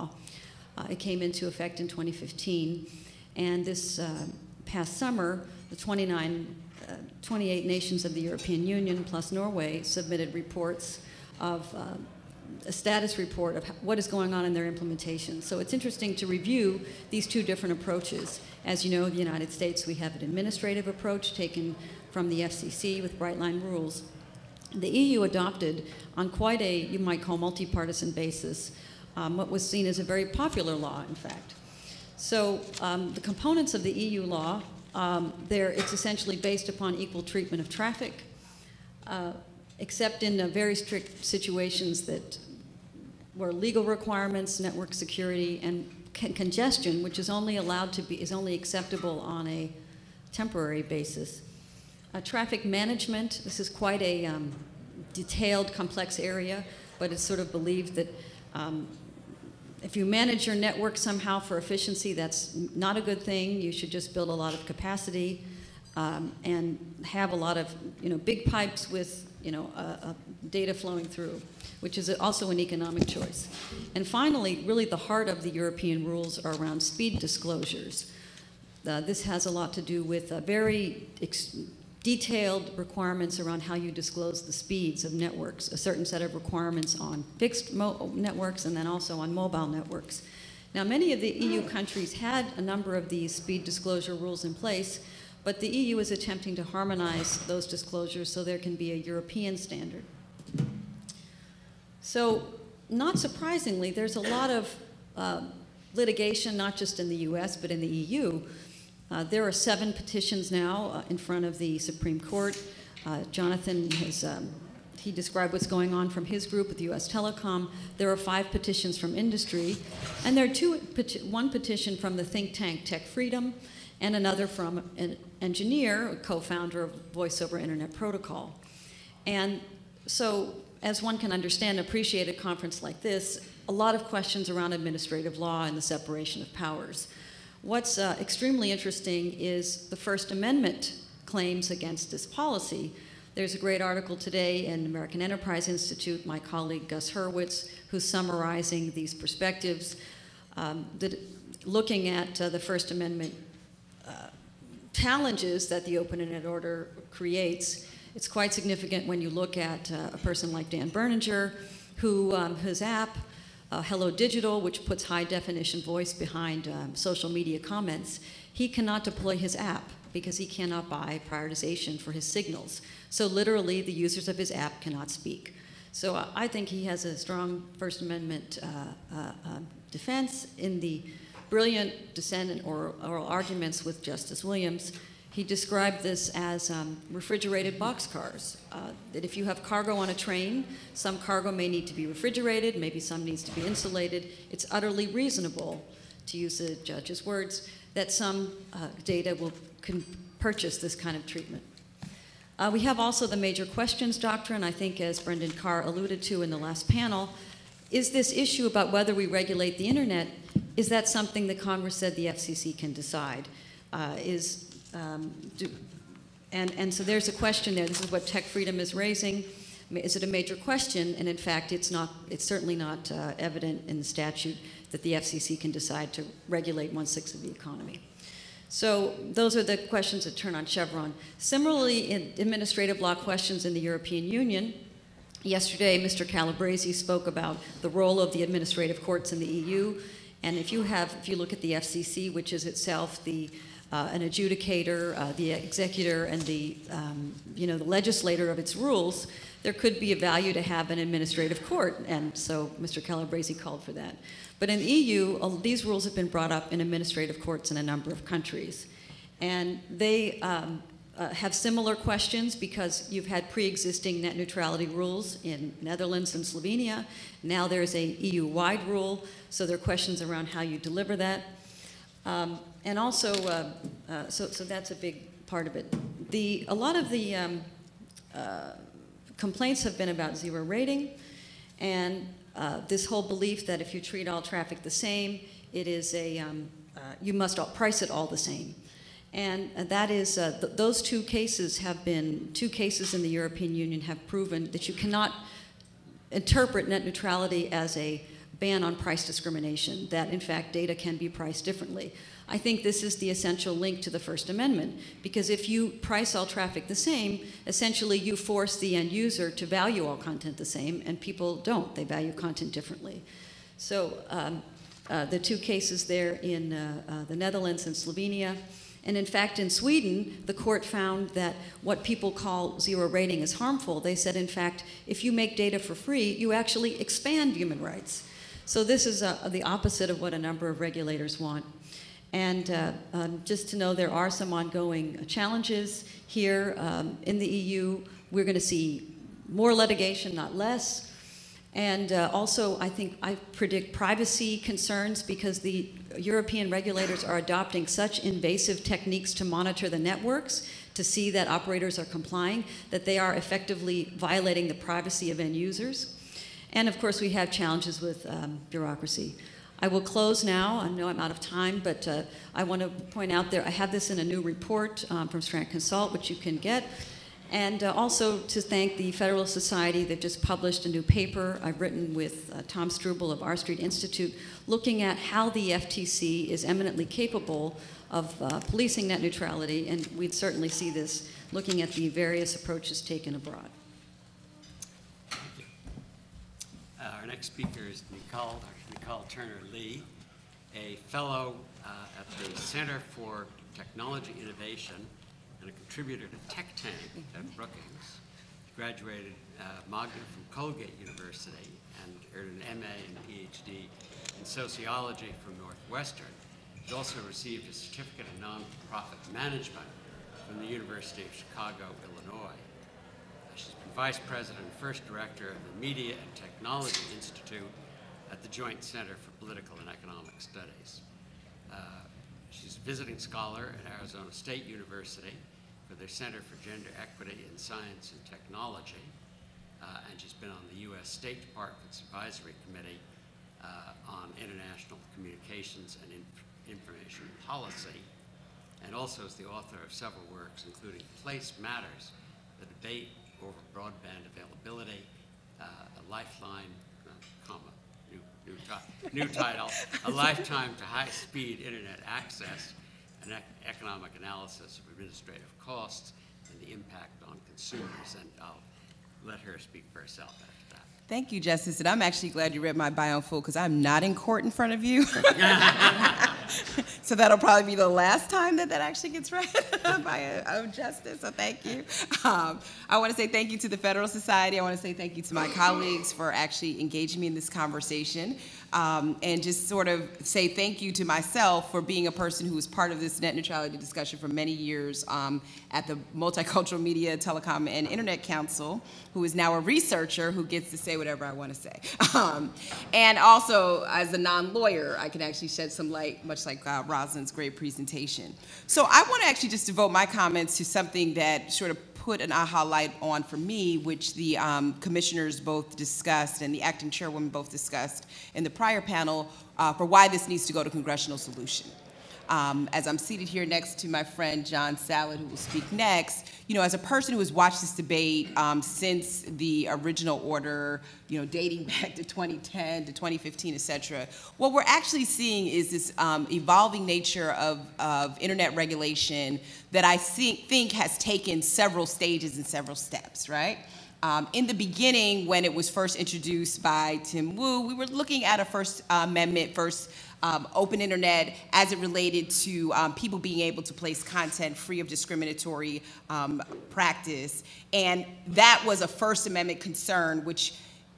Uh, it came into effect in twenty fifteen, and this uh, past summer the twenty-nine, uh, twenty-eight nations of the European Union plus Norway submitted reports of uh, a status report of what is going on in their implementation. So it's interesting to review these two different approaches. As you know, in the United States, we have an administrative approach taken from the F C C with bright line rules. The E U adopted, on quite a, you might call, multi-partisan basis, um, what was seen as a very popular law, in fact. So um, the components of the E U law, um, there it's essentially based upon equal treatment of traffic, uh, except in uh, very strict situations that were legal requirements, network security, and con congestion, which is only allowed to be, is only acceptable on a temporary basis. Uh, traffic management, this is quite a um, detailed, complex area, but it's sort of believed that um, if you manage your network somehow for efficiency, that's not a good thing. You should just build a lot of capacity um, and have a lot of, you know, big pipes with you know, uh, uh, data flowing through, which is also an economic choice. And finally, really the heart of the European rules are around speed disclosures. Uh, this has a lot to do with uh, very ex detailed requirements around how you disclose the speeds of networks, a certain set of requirements on fixed mo networks and then also on mobile networks. Now, many of the E U countries had a number of these speed disclosure rules in place, but the E U is attempting to harmonize those disclosures so there can be a European standard. So, not surprisingly, there's a lot of uh, litigation, not just in the U S, but in the E U. Uh, there are seven petitions now uh, in front of the Supreme Court. Uh, Jonathan has, um, he described what's going on from his group with U S Telecom. There are five petitions from industry, and there are two, one petition from the think tank Tech Freedom, and another from an engineer, a co-founder of Voice over Internet Protocol. And so, as one can understand and appreciate a conference like this, a lot of questions around administrative law and the separation of powers. What's uh, extremely interesting is the First Amendment claims against this policy. There's a great article today in American Enterprise Institute, my colleague Gus Hurwitz, who's summarizing these perspectives, um, that, looking at uh, the First Amendment Uh, challenges that the Open Internet Order creates. It's quite significant when you look at uh, a person like Dan Berninger, who um, his app, uh, Hello Digital, which puts high definition voice behind um, social media comments, he cannot deploy his app because he cannot buy prioritization for his signals. So literally the users of his app cannot speak. So uh, I think he has a strong First Amendment uh, uh, uh, defense in the brilliant dissent and oral, oral arguments with Justice Williams. He described this as um, refrigerated boxcars, uh, that if you have cargo on a train, some cargo may need to be refrigerated, maybe some needs to be insulated. It's utterly reasonable, to use the judge's words, that some uh, data will can purchase this kind of treatment. Uh, we have also the major questions doctrine, I think, as Brendan Carr alluded to in the last panel. Is this issue about whether we regulate the internet, is that something that Congress said the F C C can decide? Uh, is, um, do, and, and so there's a question there. This is what Tech Freedom is raising. Is it a major question? And in fact, it's not. It's certainly not uh, evident in the statute that the F C C can decide to regulate one-sixth of the economy. So those are the questions that turn on Chevron. Similarly, in administrative law questions in the European Union, yesterday Mister Calabresi spoke about the role of the administrative courts in the E U. And if you have, if you look at the F C C, which is itself the uh, an adjudicator, uh, the executor, and the um, you know the legislator of its rules, there could be a value to have an administrative court. And so Mister Calabresi called for that. But in the E U, all these rules have been brought up in administrative courts in a number of countries, and they um, uh, have similar questions because you've had pre-existing net neutrality rules in Netherlands and Slovenia. Now there's a E U-wide rule, so there are questions around how you deliver that, um, and also uh, uh, so so that's a big part of it. The a lot of the um, uh, complaints have been about zero rating, and uh, this whole belief that if you treat all traffic the same, it is a um, uh, you must all price it all the same. And that is, uh, th those two cases have been, two cases in the European Union have proven that you cannot interpret net neutrality as a ban on price discrimination, that in fact data can be priced differently. I think this is the essential link to the First Amendment, because if you price all traffic the same, essentially you force the end user to value all content the same, and people don't, they value content differently. So um, uh, the two cases there in uh, uh, the Netherlands and Slovenia. And in fact, in Sweden, the court found that what people call zero rating is harmful. They said, in fact, if you make data for free, you actually expand human rights. So this is uh, the opposite of what a number of regulators want. And uh, um, just to know, there are some ongoing challenges here um, in the E U. We're going to see more litigation, not less. And uh, also, I think I predict privacy concerns, because the European regulators are adopting such invasive techniques to monitor the networks, to see that operators are complying, that they are effectively violating the privacy of end users. And of course, we have challenges with um, bureaucracy. I will close now. I know I'm out of time, but uh, I want to point out there, I have this in a new report um, from Strand Consult, which you can get. And uh, also to thank the Federalist Society. They've just published a new paper I've written with uh, Tom Struble of R Street Institute, looking at how the F T C is eminently capable of uh, policing net neutrality, and we'd certainly see this looking at the various approaches taken abroad. Thank you. Uh, our next speaker is Nicole, Doctor Nicole Turner-Lee, a fellow uh, at the Center for Technology Innovation, and a contributor to Tech Tank at Brookings. She graduated uh, magna from Colgate University and earned an M A and P H D in sociology from Northwestern. She's also received a certificate in nonprofit management from the University of Chicago, Illinois. Uh, she's been vice president and first director of the Media and Technology Institute at the Joint Center for Political and Economic Studies. Uh, she's a visiting scholar at Arizona State University for their Center for Gender Equity in Science and Technology, uh, and she's been on the U S State Department's Advisory Committee uh, on International Communications and Inf- Information Policy, and also is the author of several works, including Place Matters, The Debate Over Broadband Availability, uh, A Lifeline, uh, comma, new, new, new title, A Lifetime to High-Speed Internet Access, an economic analysis of administrative costs and the impact on consumers, and I'll let her speak for herself after that. Thank you, Justice, and I'm actually glad you read my bio in full, because I'm not in court in front of you. So that'll probably be the last time that that actually gets read by a, a justice, so thank you. Um, I want to say thank you to the Federalist Society. I want to say thank you to my colleagues for actually engaging me in this conversation, um, and just sort of say thank you to myself for being a person who was part of this net neutrality discussion for many years um, at the Multicultural Media, Telecom, and Internet Council, who is now a researcher who gets to say whatever I want to say. Um, and also, as a non-lawyer, I can actually shed some light, much like uh, Roslyn's great presentation. So I want to actually just devote my comments to something that sort of put an aha light on for me, which the um, commissioners both discussed and the acting chairwoman both discussed in the prior panel, uh, for why this needs to go to congressional solution. Um, as I'm seated here next to my friend John Sallet, who will speak next, you know, as a person who has watched this debate um, since the original order, you know, dating back to twenty ten, to twenty fifteen, et cetera, what we're actually seeing is this um, evolving nature of, of internet regulation that I think, think has taken several stages and several steps, right? Um, in the beginning, when it was first introduced by Tim Wu, we were looking at a First Amendment, First um, Open Internet as it related to um, people being able to place content free of discriminatory um, practice. And that was a First Amendment concern, which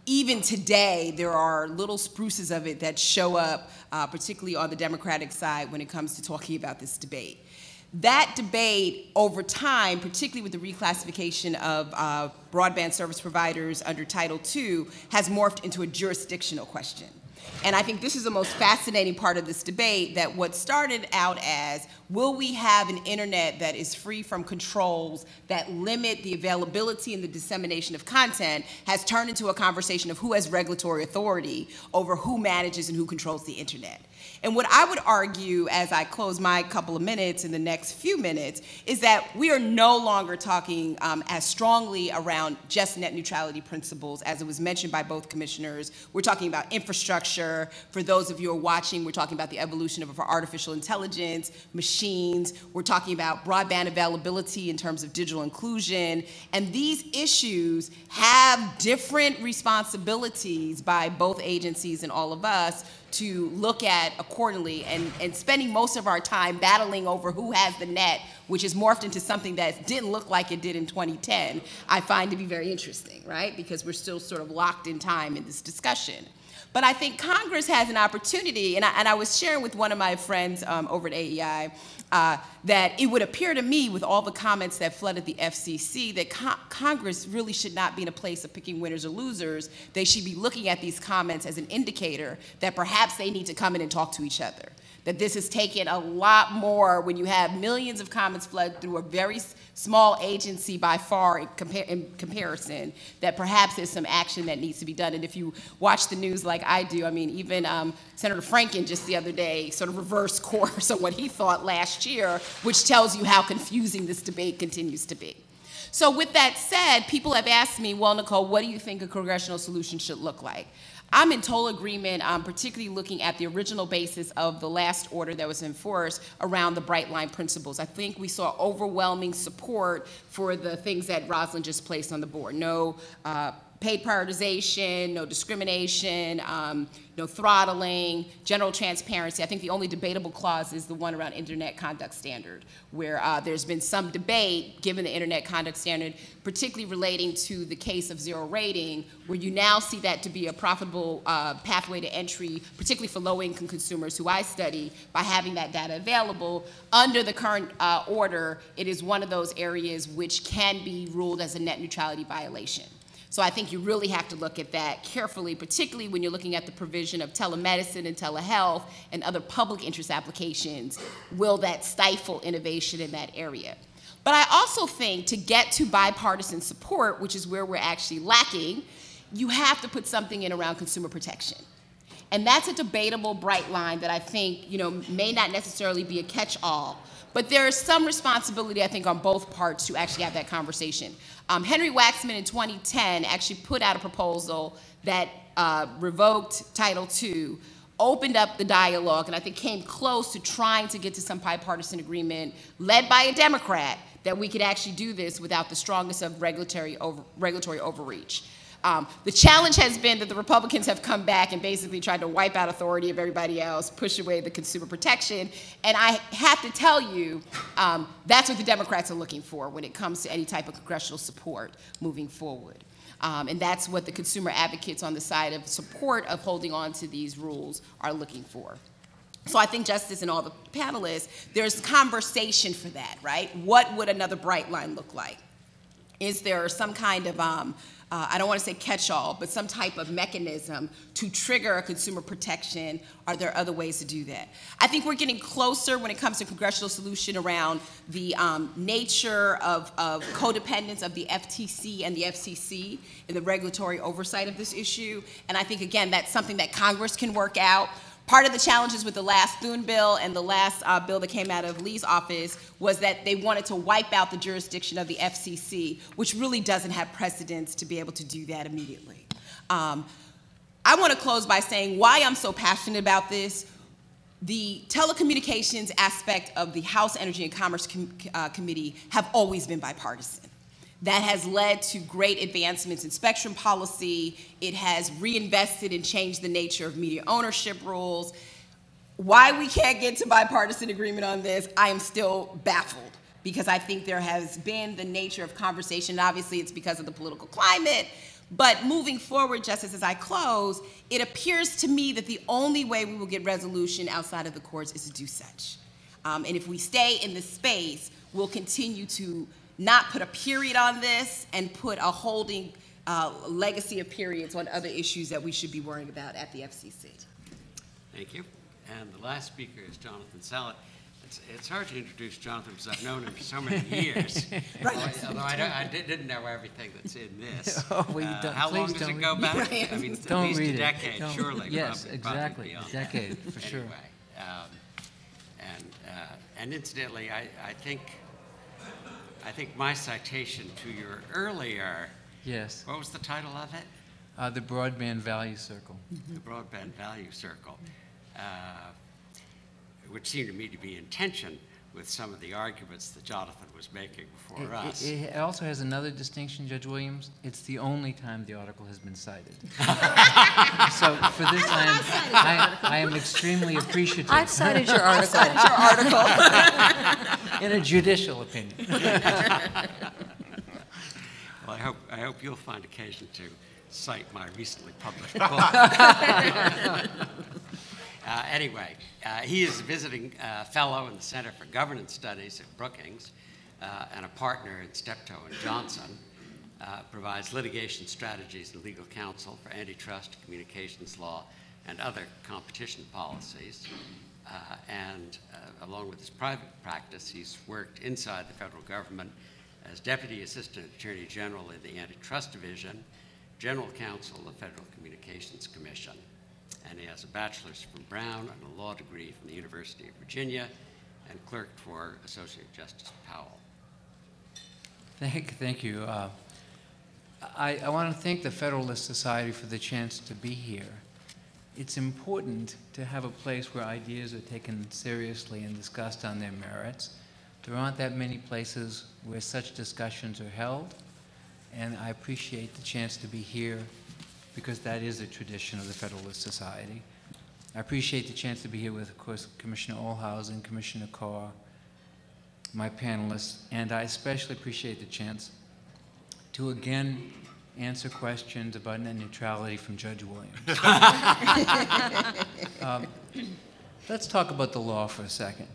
even today, there are little spruces of it that show up, uh, particularly on the Democratic side when it comes to talking about this debate. That debate over time, particularly with the reclassification of uh, broadband service providers under Title two, has morphed into a jurisdictional question. And I think this is the most fascinating part of this debate, that what started out as, will we have an internet that is free from controls that limit the availability and the dissemination of content, has turned into a conversation of who has regulatory authority over who manages and who controls the internet. And what I would argue, as I close my couple of minutes in the next few minutes, is that we are no longer talking um, as strongly around just net neutrality principles, as it was mentioned by both commissioners. We're talking about infrastructure. For those of you who are watching, we're talking about the evolution of artificial intelligence, machines. We're talking about broadband availability in terms of digital inclusion. And these issues have different responsibilities by both agencies and all of us to look at accordingly, and, and spending most of our time battling over who has the net, which has morphed into something that didn't look like it did in twenty ten, I find to be very interesting, right? Because we're still sort of locked in time in this discussion. But I think Congress has an opportunity, and I, and I was sharing with one of my friends um, over at A E I, uh, that it would appear to me, with all the comments that flooded the F C C, that co Congress really should not be in a place of picking winners or losers. They should be looking at these comments as an indicator that perhaps they need to come in and talk to each other. That this has taken a lot more when you have millions of comments flood through a very small agency by far in, compa in comparison, that perhaps there's some action that needs to be done. And if you watch the news like I do, I mean, even um, Senator Franken just the other day sort of reversed course on what he thought last year, which tells you how confusing this debate continues to be. So with that said, people have asked me, well, Nicole, what do you think a congressional solution should look like? I'm in total agreement, um, particularly looking at the original basis of the last order that was enforced around the bright line principles. I think we saw overwhelming support for the things that Roslyn just placed on the board. No uh, paid prioritization, no discrimination, um, no throttling, general transparency. I think the only debatable clause is the one around Internet Conduct Standard, where uh, there's been some debate given the Internet Conduct Standard, particularly relating to the case of zero rating, where you now see that to be a profitable uh, pathway to entry, particularly for low-income consumers who I study, by having that data available. Under the current uh, order, it is one of those areas which can be ruled as a net neutrality violation. So I think you really have to look at that carefully, particularly when you're looking at the provision of telemedicine and telehealth and other public interest applications. Will that stifle innovation in that area? But I also think to get to bipartisan support, which is where we're actually lacking, you have to put something in around consumer protection. And that's a debatable bright line that I think, you know, may not necessarily be a catch-all. But there is some responsibility, I think, on both parts to actually have that conversation. Um, Henry Waxman in twenty ten actually put out a proposal that uh, revoked Title two, opened up the dialogue, and I think came close to trying to get to some bipartisan agreement led by a Democrat that we could actually do this without the strongest of regulatory, over, regulatory overreach. Um, the challenge has been that the Republicans have come back and basically tried to wipe out authority of everybody else, push away the consumer protection. And I have to tell you, um, that's what the Democrats are looking for when it comes to any type of congressional support moving forward. Um, and that's what the consumer advocates on the side of support of holding on to these rules are looking for. So I think Justice and all the panelists, there's conversation for that, right? What would another bright line look like? Is there some kind of, um, uh, I don't want to say catch-all, but some type of mechanism to trigger a consumer protection? Are there other ways to do that? I think we're getting closer when it comes to congressional solution around the um, nature of, of codependence of the F T C and the F C C in the regulatory oversight of this issue. And I think, again, that's something that Congress can work out. Part of the challenges with the last Thune bill and the last uh, bill that came out of Lee's office was that they wanted to wipe out the jurisdiction of the F C C, which really doesn't have precedence to be able to do that immediately. Um, I want to close by saying why I'm so passionate about this. The telecommunications aspect of the House Energy and Commerce Com uh, Committee have always been bipartisan. That has led to great advancements in spectrum policy. It has reinvested and changed the nature of media ownership rules. Why we can't get to bipartisan agreement on this, I am still baffled, because I think there has been the nature of conversation. Obviously, it's because of the political climate. But moving forward, Justice, as I close, it appears to me that the only way we will get resolution outside of the courts is to do such. Um, and if we stay in this space, we'll continue to not put a period on this and put a holding uh, legacy of periods on other issues that we should be worrying about at the F C C. Thank you. And the last speaker is Jonathan Sallet. It's, it's hard to introduce Jonathan because I've known him for so many years. Right. Although I, don't, I didn't know everything that's in this. Oh, well, uh, how long does it go back? It. I mean, don't at least read a decade, it. surely. Yes, probably, exactly. Probably a decade, for sure. Anyway, um, and, uh, and incidentally, I, I think. I think my citation to your earlier, yes. What was the title of it? Uh, the Broadband Value Circle. The Broadband Value Circle, uh, which seemed to me to be in tension with some of the arguments that Jonathan was making before it, us. It, it also has another distinction, Judge Williams. It's the only time the article has been cited. So for this, I am, I, I am extremely appreciative. I've cited your article. I've cited your article. In a judicial opinion. Well, I hope, I hope you'll find occasion to cite my recently published book. Uh, anyway, uh, he is a visiting uh, fellow in the Center for Governance Studies at Brookings uh, and a partner at Steptoe and Johnson, uh, provides litigation strategies and legal counsel for antitrust, communications law, and other competition policies. Uh, and uh, along with his private practice, he's worked inside the federal government as Deputy Assistant Attorney General in the Antitrust Division, General Counsel of the Federal Communications Commission. And he has a bachelor's from Brown and a law degree from the University of Virginia, and clerked for Associate Justice Powell. Thank, thank you. Uh, I, I want to thank the Federalist Society for the chance to be here. It's important to have a place where ideas are taken seriously and discussed on their merits. There aren't that many places where such discussions are held, and I appreciate the chance to be here, because that is a tradition of the Federalist Society. I appreciate the chance to be here with, of course, Commissioner Ohlhausen, Commissioner Carr, my panelists, and I especially appreciate the chance to again answer questions about net neutrality from Judge Williams. um, let's talk about the law for a second.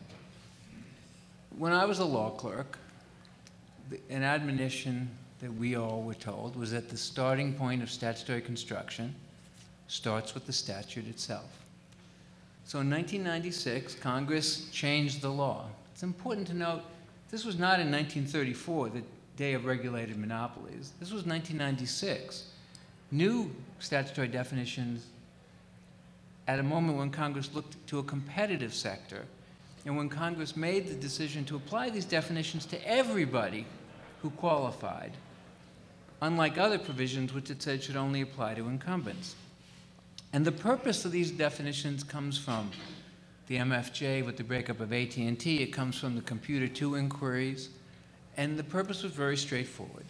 When I was a law clerk, the, an admonition that we all were told was that the starting point of statutory construction starts with the statute itself. So in nineteen ninety-six, Congress changed the law. It's important to note this was not in nineteen thirty-four, the day of regulated monopolies. This was nineteen ninety-six. New statutory definitions at a moment when Congress looked to a competitive sector, and when Congress made the decision to apply these definitions to everybody who qualified, unlike other provisions which it said should only apply to incumbents. And the purpose of these definitions comes from the M F J with the breakup of A T and T. It comes from the Computer two inquiries. And the purpose was very straightforward.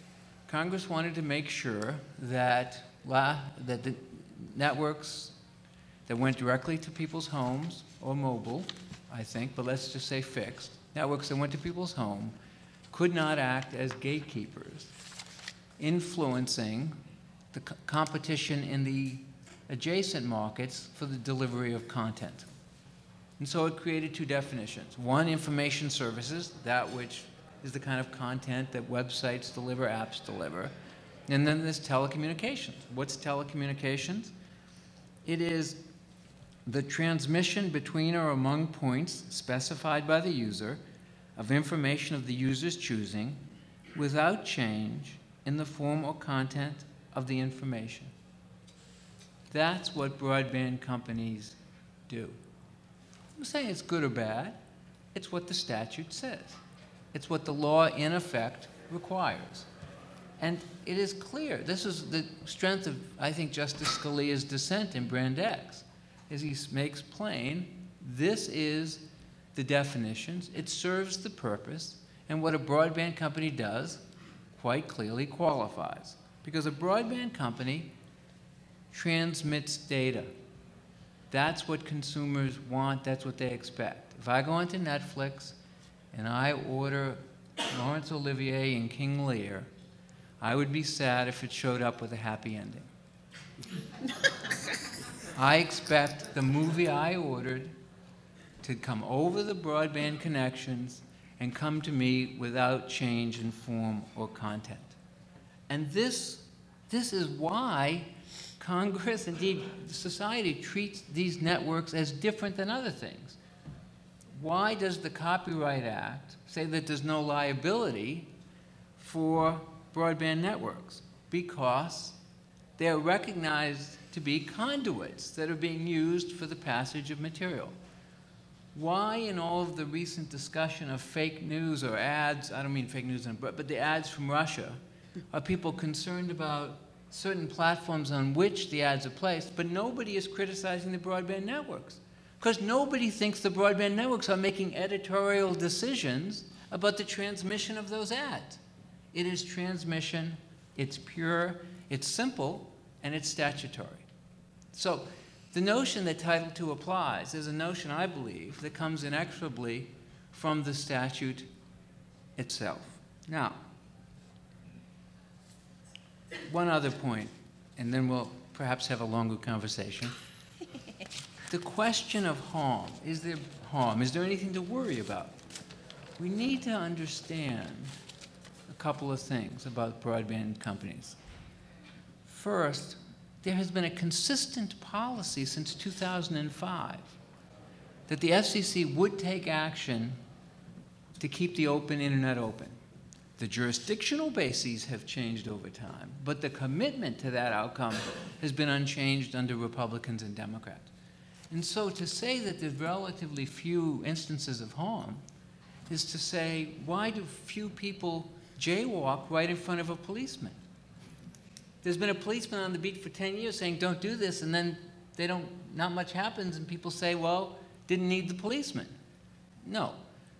Congress wanted to make sure that, la, that the networks that went directly to people's homes, or mobile, I think, but let's just say fixed, networks that went to people's home could not act as gatekeepers, influencing the co competition in the adjacent markets for the delivery of content. And so it created two definitions. One, information services, that which is the kind of content that websites deliver, apps deliver. And then there's telecommunications. What's telecommunications? It is the transmission between or among points specified by the user of information of the user's choosing without change in the form or content of the information. That's what broadband companies do. I'm saying it's good or bad. It's what the statute says. It's what the law, in effect, requires. And it is clear. This is the strength of, I think, Justice Scalia's dissent in Brand X, as he makes plain this is the definitions, it serves the purpose, and what a broadband company does quite clearly qualifies, because a broadband company transmits data. That's what consumers want, that's what they expect. If I go onto Netflix and I order Laurence Olivier and King Lear, I would be sad if it showed up with a happy ending. I expect the movie I ordered to come over the broadband connections and come to me without change in form or content. And this, this is why Congress, indeed society, treats these networks as different than other things. Why does the Copyright Act say that there's no liability for broadband networks? Because they're recognized to be conduits that are being used for the passage of material. Why in all of the recent discussion of fake news or ads, I don't mean fake news, but the ads from Russia, are people concerned about certain platforms on which the ads are placed, but nobody is criticizing the broadband networks? Because nobody thinks the broadband networks are making editorial decisions about the transmission of those ads. It is transmission, it's pure, it's simple, and it's statutory. So the notion that Title two applies is a notion, I believe, that comes inexorably from the statute itself. Now, one other point, and then we'll perhaps have a longer conversation. The question of harm, is there harm? Is there anything to worry about? We need to understand a couple of things about broadband companies. First, there has been a consistent policy since two thousand five that the F C C would take action to keep the open internet open. The jurisdictional bases have changed over time, but the commitment to that outcome has been unchanged under Republicans and Democrats. And so to say that there's relatively few instances of harm is to say, why do few people jaywalk right in front of a policeman? There's been a policeman on the beat for ten years saying, don't do this, and then they don't, not much happens, and people say, well, didn't need the policeman. No,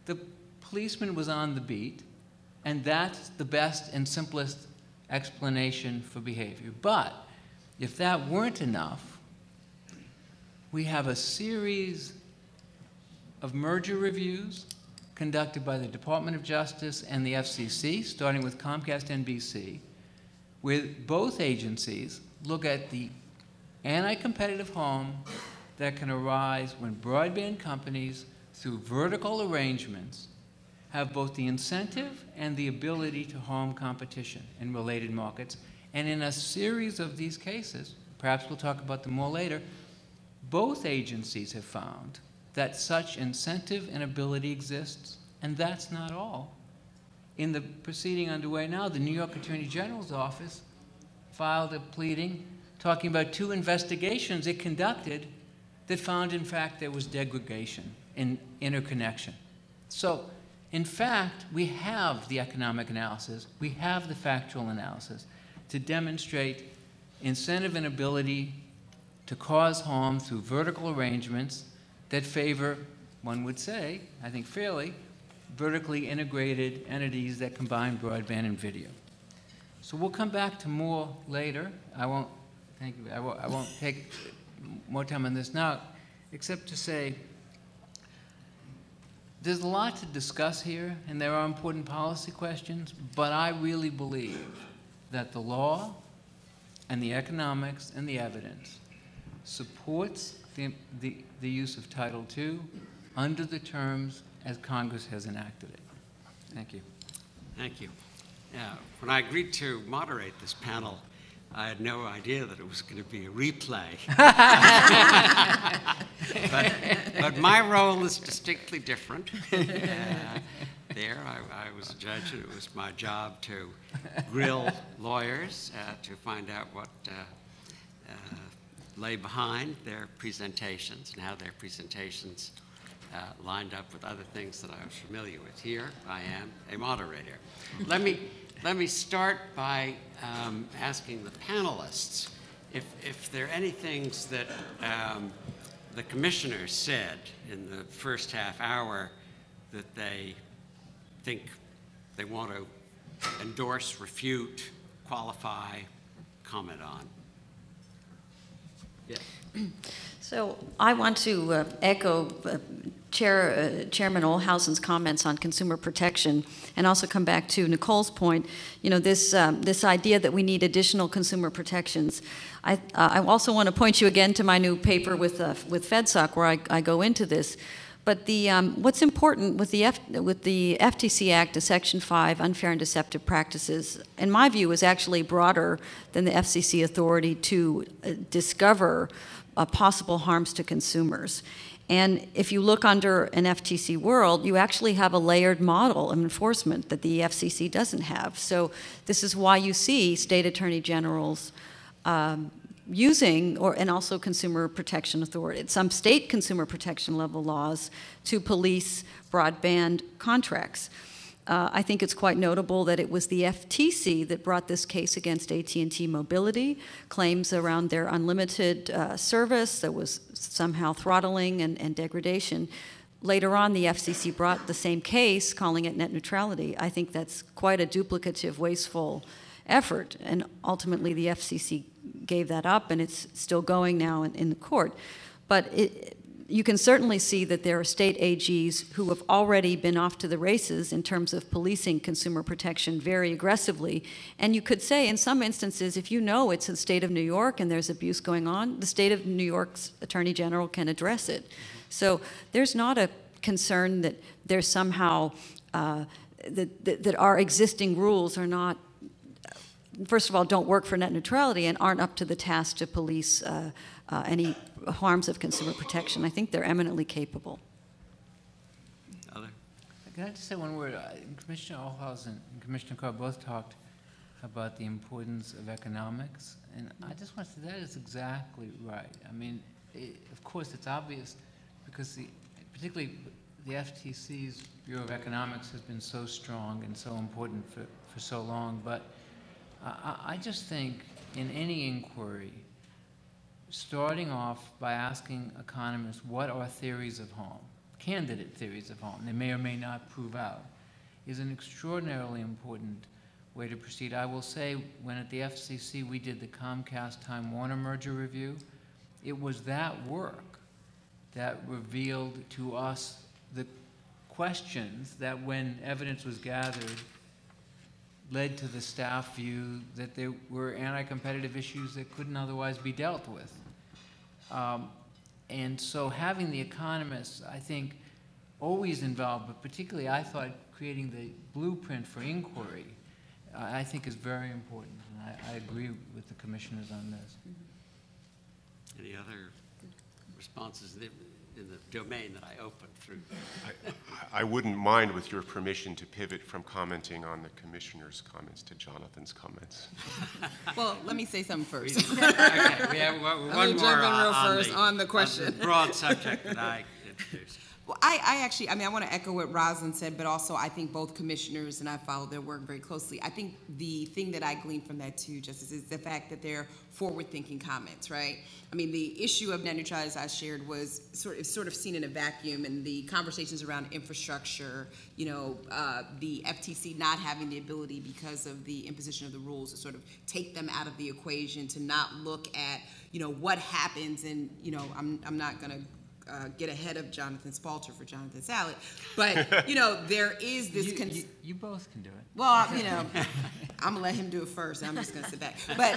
the policeman was on the beat, and that's the best and simplest explanation for behavior. But if that weren't enough, we have a series of merger reviews conducted by the Department of Justice and the F C C, starting with Comcast N B C, with both agencies look at the anti-competitive harm that can arise when broadband companies, through vertical arrangements, have both the incentive and the ability to harm competition in related markets. And in a series of these cases, perhaps we'll talk about them more later, both agencies have found that such incentive and ability exists, and that's not all. In the proceeding underway now, the New York Attorney General's office filed a pleading talking about two investigations it conducted that found, in fact, there was degradation in interconnection. So, in fact, we have the economic analysis, we have the factual analysis to demonstrate incentive and ability to cause harm through vertical arrangements that favor, one would say, I think fairly, vertically integrated entities that combine broadband and video. So we'll come back to more later. I won't, thank you, I won't, I won't take more time on this now, except to say there's a lot to discuss here, and there are important policy questions, but I really believe that the law and the economics and the evidence supports the, the, the use of Title two under the terms as Congress has enacted it. Thank you. Thank you. Now, when I agreed to moderate this panel, I had no idea that it was going to be a replay. but, but my role is distinctly different. Uh, there, I, I was a judge, and it was my job to grill lawyers uh, to find out what uh, uh, lay behind their presentations and how their presentations Uh, lined up with other things that I was familiar with. Here, I am a moderator. Let me, let me start by um, asking the panelists if, if there are any things that um, the commissioner said in the first half hour that they think they want to endorse, refute, qualify, comment on. Yes. So I want to uh, echo uh, Chair, uh, Chairman Ohlhausen's comments on consumer protection, and also come back to Nicole's point. You know, this um, this idea that we need additional consumer protections. I, uh, I also want to point you again to my new paper with uh, with FedSoc, where I, I go into this. But the um, what's important with the F, with the F T C Act, is Section five, unfair and deceptive practices, in my view, is actually broader than the F C C authority to uh, discover uh, possible harms to consumers. And if you look under an F T C world, you actually have a layered model of enforcement that the F C C doesn't have. So this is why you see state attorney generals um, using, or, and also consumer protection authority, some state consumer protection level laws to police broadband contracts. Uh, I think it's quite notable that it was the F T C that brought this case against A T and T Mobility, claims around their unlimited uh, service that was somehow throttling and, and degradation. Later on, the F C C brought the same case, calling it net neutrality. I think that's quite a duplicative, wasteful effort, and ultimately the F C C gave that up, and it's still going now in, in the court. But it, you can certainly see that there are state A Gs who have already been off to the races in terms of policing consumer protection very aggressively. And you could say, in some instances, if you know it's in the state of New York and there's abuse going on, the state of New York's Attorney General can address it. So there's not a concern that there's somehow, uh, that, that, that our existing rules are not, first of all, don't work for net neutrality and aren't up to the task to police uh, uh, any harms of consumer protection. I think they're eminently capable. Other? Can I just say one word? Commissioner Ohlhausen and Commissioner Carr both talked about the importance of economics, and I just want to say that is exactly right. I mean, it, of course, it's obvious because the, particularly the F T C's Bureau of Economics has been so strong and so important for, for so long, but I just think in any inquiry, starting off by asking economists what are theories of harm, candidate theories of harm, they may or may not prove out, is an extraordinarily important way to proceed. I will say when at the F C C we did the Comcast Time Warner merger review, it was that work that revealed to us the questions that when evidence was gathered led to the staff view that there were anti-competitive issues that couldn't otherwise be dealt with. Um, and so having the economists, I think, always involved, but particularly I thought creating the blueprint for inquiry, uh, I think is very important. And I, I agree with the commissioners on this. Any other responses in the domain that I opened through? I, I wouldn't mind, with your permission, to pivot from commenting on the commissioner's comments to Jonathan's comments. Well, let me say something first. Okay, we have one, let one me more jump in real on, first the, on the question. On the broad subject that I introduced. Well, I, I actually, I mean, I want to echo what Roslyn said, but also I think both commissioners, and I followed their work very closely, I think the thing that I gleaned from that too, Justice, is the fact that they're forward-thinking comments, right? I mean, the issue of net neutrality, as I shared, was sort of, sort of seen in a vacuum, and the conversations around infrastructure, you know, uh, the F T C not having the ability because of the imposition of the rules to sort of take them out of the equation, to not look at, you know, what happens, and, you know, I'm, I'm not going to Uh, get ahead of Jonathan Spalter for Jonathan Sallet, but you know there is this. You, you, you both can do it. Well, you know, I'm gonna let him do it first. And I'm just gonna sit back. But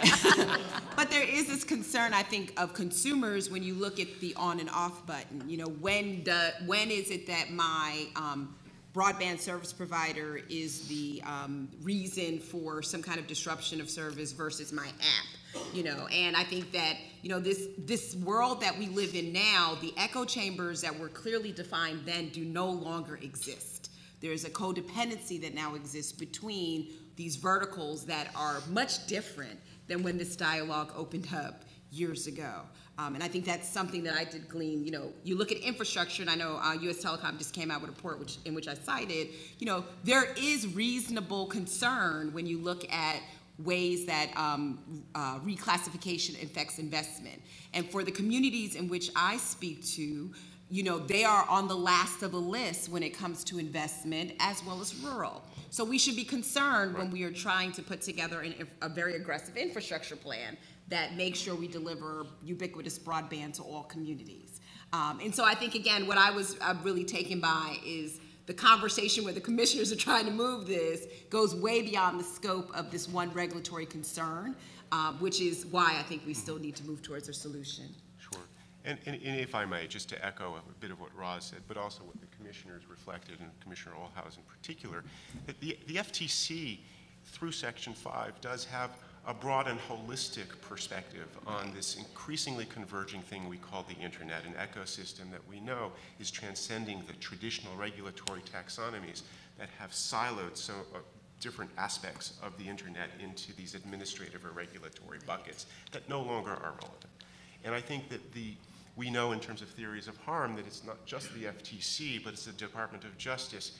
but there is this concern, I think, of consumers when you look at the on and off button. You know, when do, when is it that my um, broadband service provider is the um, reason for some kind of disruption of service versus my app, you know? And I think that, you know, this, this world that we live in now, the echo chambers that were clearly defined then do no longer exist. There's a codependency that now exists between these verticals that are much different than when this dialogue opened up years ago. Um, and I think that's something that I did glean. You know, you look at infrastructure, and I know uh, U S Telecom just came out with a report which, in which I cited, you know, there is reasonable concern when you look at ways that um, uh, reclassification affects investment. And for the communities in which I speak to, you know, they are on the last of the list when it comes to investment as well as rural. So we should be concerned right. when we are trying to put together an, a very aggressive infrastructure plan that makes sure we deliver ubiquitous broadband to all communities. Um, and so I think, again, what I was uh, really taken by is the conversation where the commissioners are trying to move this goes way beyond the scope of this one regulatory concern, uh, which is why I think we still need to move towards a solution. Sure. And, and, and if I may, just to echo a bit of what Roz said, but also what the commissioners reflected, and Commissioner Ohlhausen in particular, that the, the F T C, through Section five, does have a broad and holistic perspective on this increasingly converging thing we call the internet, an ecosystem that we know is transcending the traditional regulatory taxonomies that have siloed so uh, different aspects of the internet into these administrative or regulatory buckets that no longer are relevant. And I think that the, we know in terms of theories of harm that it's not just the F T C, but it's the Department of Justice.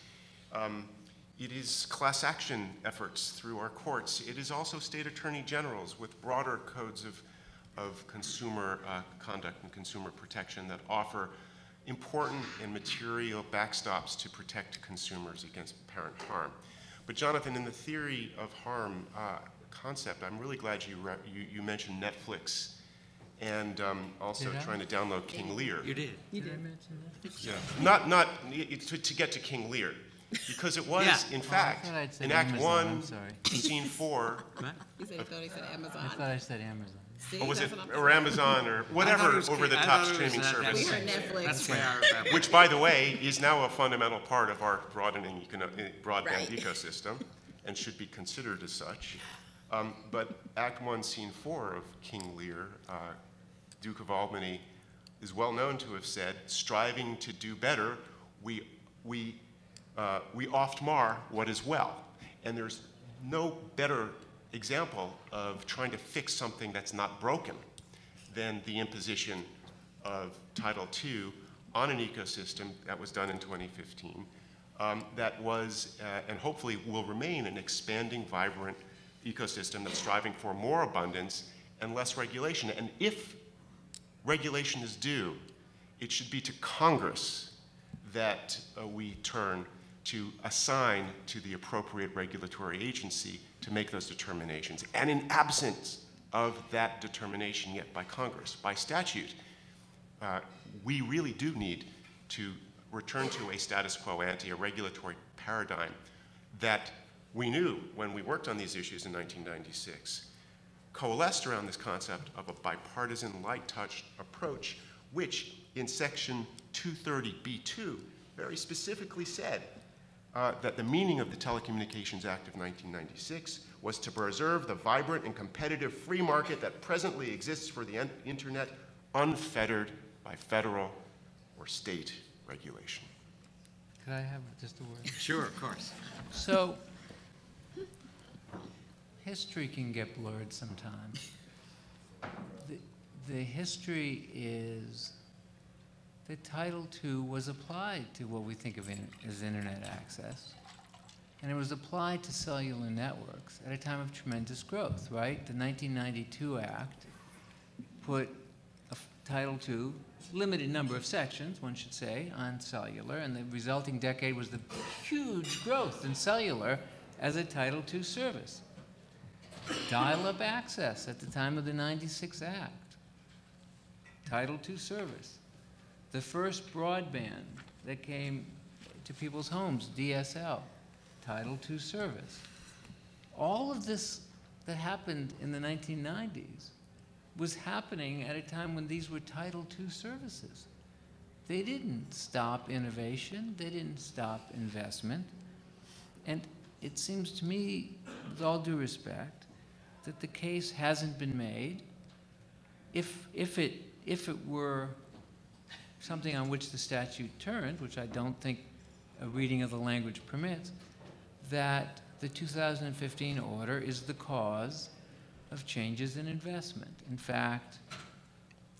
Um, It is class action efforts through our courts. It is also state attorney generals with broader codes of, of consumer uh, conduct and consumer protection that offer important and material backstops to protect consumers against parent harm. But Jonathan, in the theory of harm uh, concept, I'm really glad you, you, you mentioned Netflix and um, also trying to download King Lear. You did. You did. Did I mention Netflix? Yeah. Not, not to, to get to King Lear. Because it was, yeah. in fact, oh, in Act Amazon. One, Scene Four. You said, I thought I said Amazon. I thought I said Amazon. See, or was it, or Amazon, or whatever over-the-top streaming service. We heard Netflix. That's right. Which, by the way, is now a fundamental part of our broadening econo broadband right. ecosystem, and should be considered as such. Um, but Act One, Scene Four of King Lear, uh, Duke of Albany, is well known to have said, "Striving to do better, we we." Uh, we oft mar what is well. And there's no better example of trying to fix something that's not broken than the imposition of Title two on an ecosystem that was done in twenty fifteen um, that was, uh, and hopefully will remain, an expanding, vibrant ecosystem that's striving for more abundance and less regulation. And if regulation is due, it should be to Congress that uh, we turn to assign to the appropriate regulatory agency to make those determinations. And in absence of that determination yet by Congress, by statute, uh, we really do need to return to a status quo ante, a regulatory paradigm that we knew when we worked on these issues in nineteen ninety-six, coalesced around this concept of a bipartisan, light-touch approach, which in Section two thirty B two very specifically said uh, that the meaning of the Telecommunications Act of nineteen ninety-six was to preserve the vibrant and competitive free market that presently exists for the internet, unfettered by federal or state regulation. Could I have just a word? Sure, of course. So, history can get blurred sometimes. The, the history is that Title two was applied to what we think of in, as internet access. And it was applied to cellular networks at a time of tremendous growth, right? The nineteen ninety-two Act put a Title two, limited number of sections, one should say, on cellular, and the resulting decade was the huge growth in cellular as a Title two service. Dial-up access at the time of the ninety-six Act, Title two service. The first broadband that came to people's homes, D S L, Title two service. All of this that happened in the nineteen nineties was happening at a time when these were Title two services. They didn't stop innovation. They didn't stop investment. And it seems to me, with all due respect, that the case hasn't been made. If, if, it, if it were something on which the statute turned, which I don't think a reading of the language permits, that the two thousand fifteen order is the cause of changes in investment. In fact,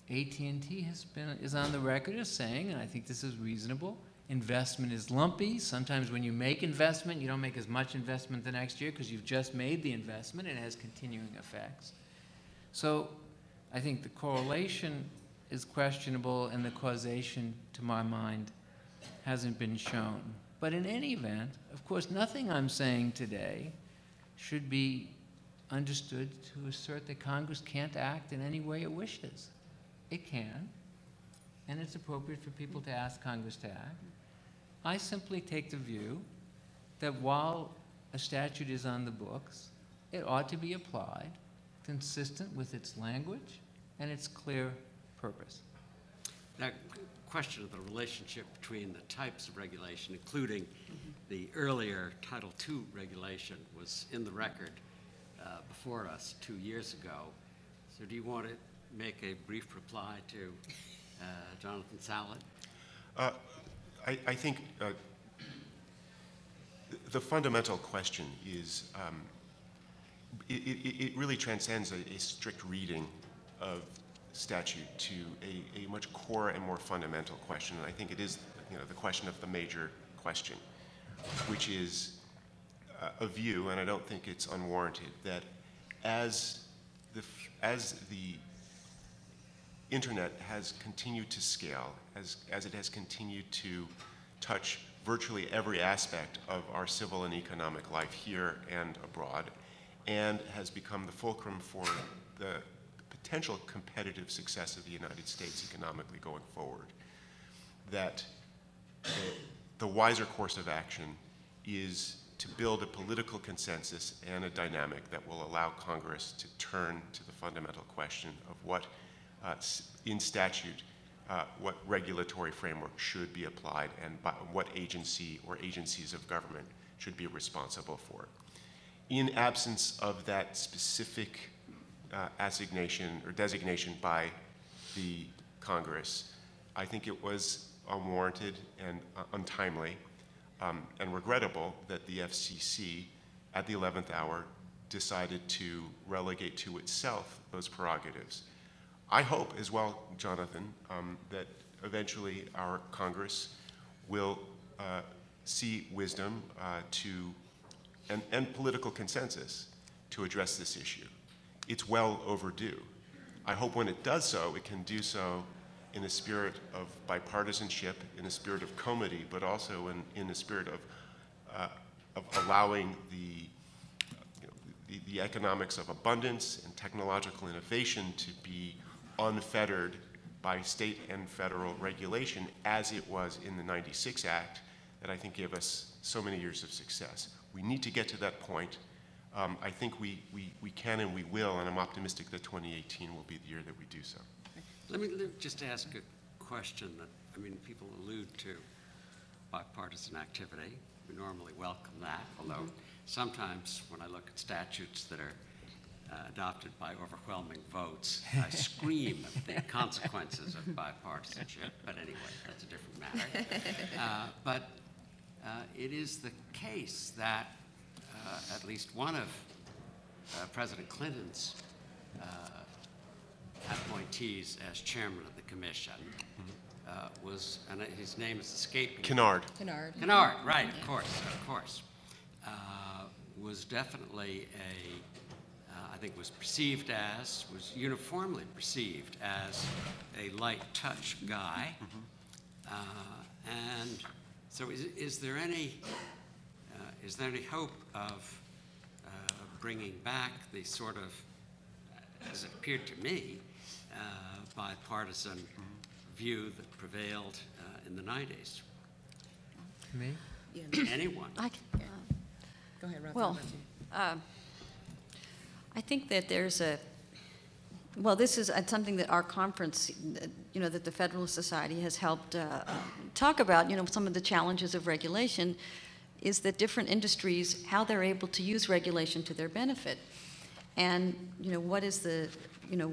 A T and T has been, is on the record as saying, and I think this is reasonable, investment is lumpy. Sometimes when you make investment, you don't make as much investment the next year because you've just made the investment and it has continuing effects. So I think the correlation is questionable, and the causation, to my mind, hasn't been shown. But in any event, of course, nothing I'm saying today should be understood to assert that Congress can't act in any way it wishes. It can, and it's appropriate for people to ask Congress to act. I simply take the view that while a statute is on the books, it ought to be applied consistent with its language and its clear purpose. Now, question of the relationship between the types of regulation, including mm-hmm. the earlier Title two regulation, was in the record uh, before us two years ago. So do you want to make a brief reply to uh, Jonathan Sallet? Uh, I, I think uh, the fundamental question is, um, it, it, it really transcends a, a strict reading of statute to a, a much core and more fundamental question. And I think it is, you know, the question of the major question, which is uh, a view, and I don't think it's unwarranted, that as the, as the internet has continued to scale, as, as it has continued to touch virtually every aspect of our civil and economic life here and abroad, and has become the fulcrum for the potential competitive success of the United States economically going forward, that the, the wiser course of action is to build a political consensus and a dynamic that will allow Congress to turn to the fundamental question of what, uh, in statute, uh, what regulatory framework should be applied and by what agency or agencies of government should be responsible for. In absence of that specific Uh, assignation or designation by the Congress, I think it was unwarranted and uh, untimely um, and regrettable that the F C C at the eleventh hour decided to relegate to itself those prerogatives. I hope as well, Jonathan, um, that eventually our Congress will uh, see wisdom uh, to and, and political consensus to address this issue. It's well overdue. I hope when it does so, it can do so in a spirit of bipartisanship, in a spirit of comity, but also in, in a spirit of, uh, of allowing the, you know, the, the economics of abundance and technological innovation to be unfettered by state and federal regulation as it was in the ninety-six Act that I think gave us so many years of success. We need to get to that point. Um, I think we, we, we can and we will, and I'm optimistic that twenty eighteen will be the year that we do so. Let me just ask a question that, I mean, people allude to bipartisan activity. We normally welcome that, although mm-hmm. sometimes when I look at statutes that are uh, adopted by overwhelming votes, I scream at the consequences of bipartisanship. But anyway, that's a different matter. Uh, but uh, it is the case that Uh, at least one of uh, President Clinton's uh, appointees as chairman of the commission uh, was, and his name is escaping. Kennard. Kennard. Kennard, right, of course, of course. Uh, was definitely a, uh, I think was perceived as, was uniformly perceived as a light touch guy. Mm-hmm. uh, and so is, is there any, Uh, is there any hope of uh, bringing back the sort of, as it appeared to me, uh, bipartisan mm-hmm. view that prevailed uh, in the nineties? Me? Yeah. Anyone? I can, uh, Go ahead, Rob. Well, uh, I think that there's a, well, this is something that our conference, you know, that the Federalist Society has helped uh, talk about, you know, some of the challenges of regulation, is that different industries, how they're able to use regulation to their benefit. And, you know, what is the, you know,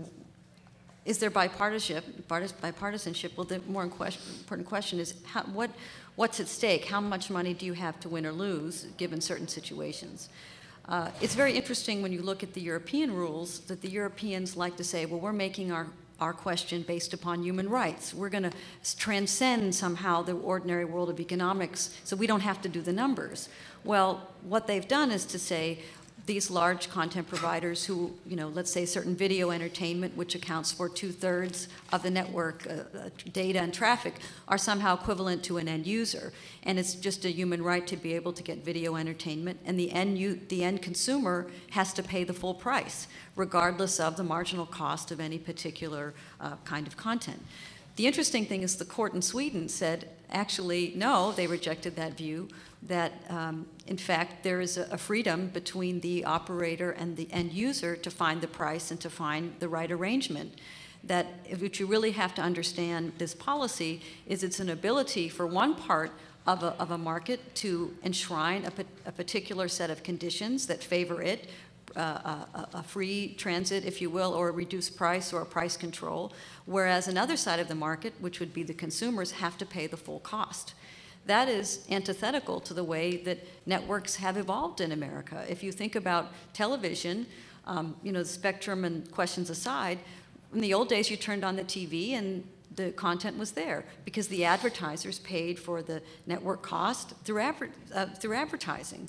is there bipartisanship? bipartisanship? Well, the more important question is how, what, what's at stake? How much money do you have to win or lose given certain situations? Uh, it's very interesting when you look at the European rules that the Europeans like to say, well, we're making our our question based upon human rights. We're going to transcend somehow the ordinary world of economics, so we don't have to do the numbers. Well, what they've done is to say, these large content providers who, you know, let's say certain video entertainment, which accounts for two-thirds of the network uh, data and traffic, are somehow equivalent to an end user. And it's just a human right to be able to get video entertainment, and the end, u the end consumer has to pay the full price, regardless of the marginal cost of any particular uh, kind of content. The interesting thing is the court in Sweden said, actually, no, they rejected that view, that um, in fact there is a, a freedom between the operator and the end user to find the price and to find the right arrangement. That what you really have to understand this policy is it's an ability for one part of a, of a market to enshrine a, a particular set of conditions that favor it, Uh, a, a free transit, if you will, or a reduced price or a price control, whereas another side of the market, which would be the consumers, have to pay the full cost. That is antithetical to the way that networks have evolved in America. If you think about television, um, you know, the spectrum and questions aside, in the old days you turned on the T V and the content was there because the advertisers paid for the network cost through, adver uh, through advertising.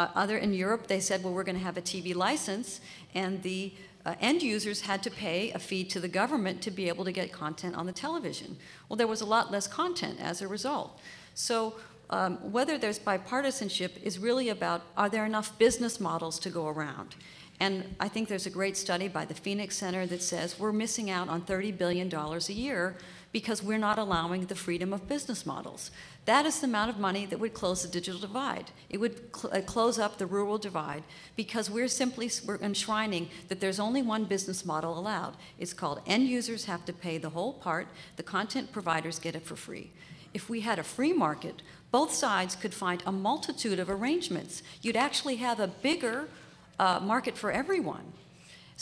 Uh, other in Europe, they said, well, we're going to have a T V license, and the uh, end users had to pay a fee to the government to be able to get content on the television. Well, there was a lot less content as a result. So um, whether there's bipartisanship is really about, are there enough business models to go around? And I think there's a great study by the Phoenix Center that says we're missing out on thirty billion dollars a year because we're not allowing the freedom of business models. That is the amount of money that would close the digital divide. It would cl- close up the rural divide because we're simply we're enshrining that there's only one business model allowed. It's called end users have to pay the whole part, the content providers get it for free. If we had a free market, both sides could find a multitude of arrangements. You'd actually have a bigger Uh, market for everyone.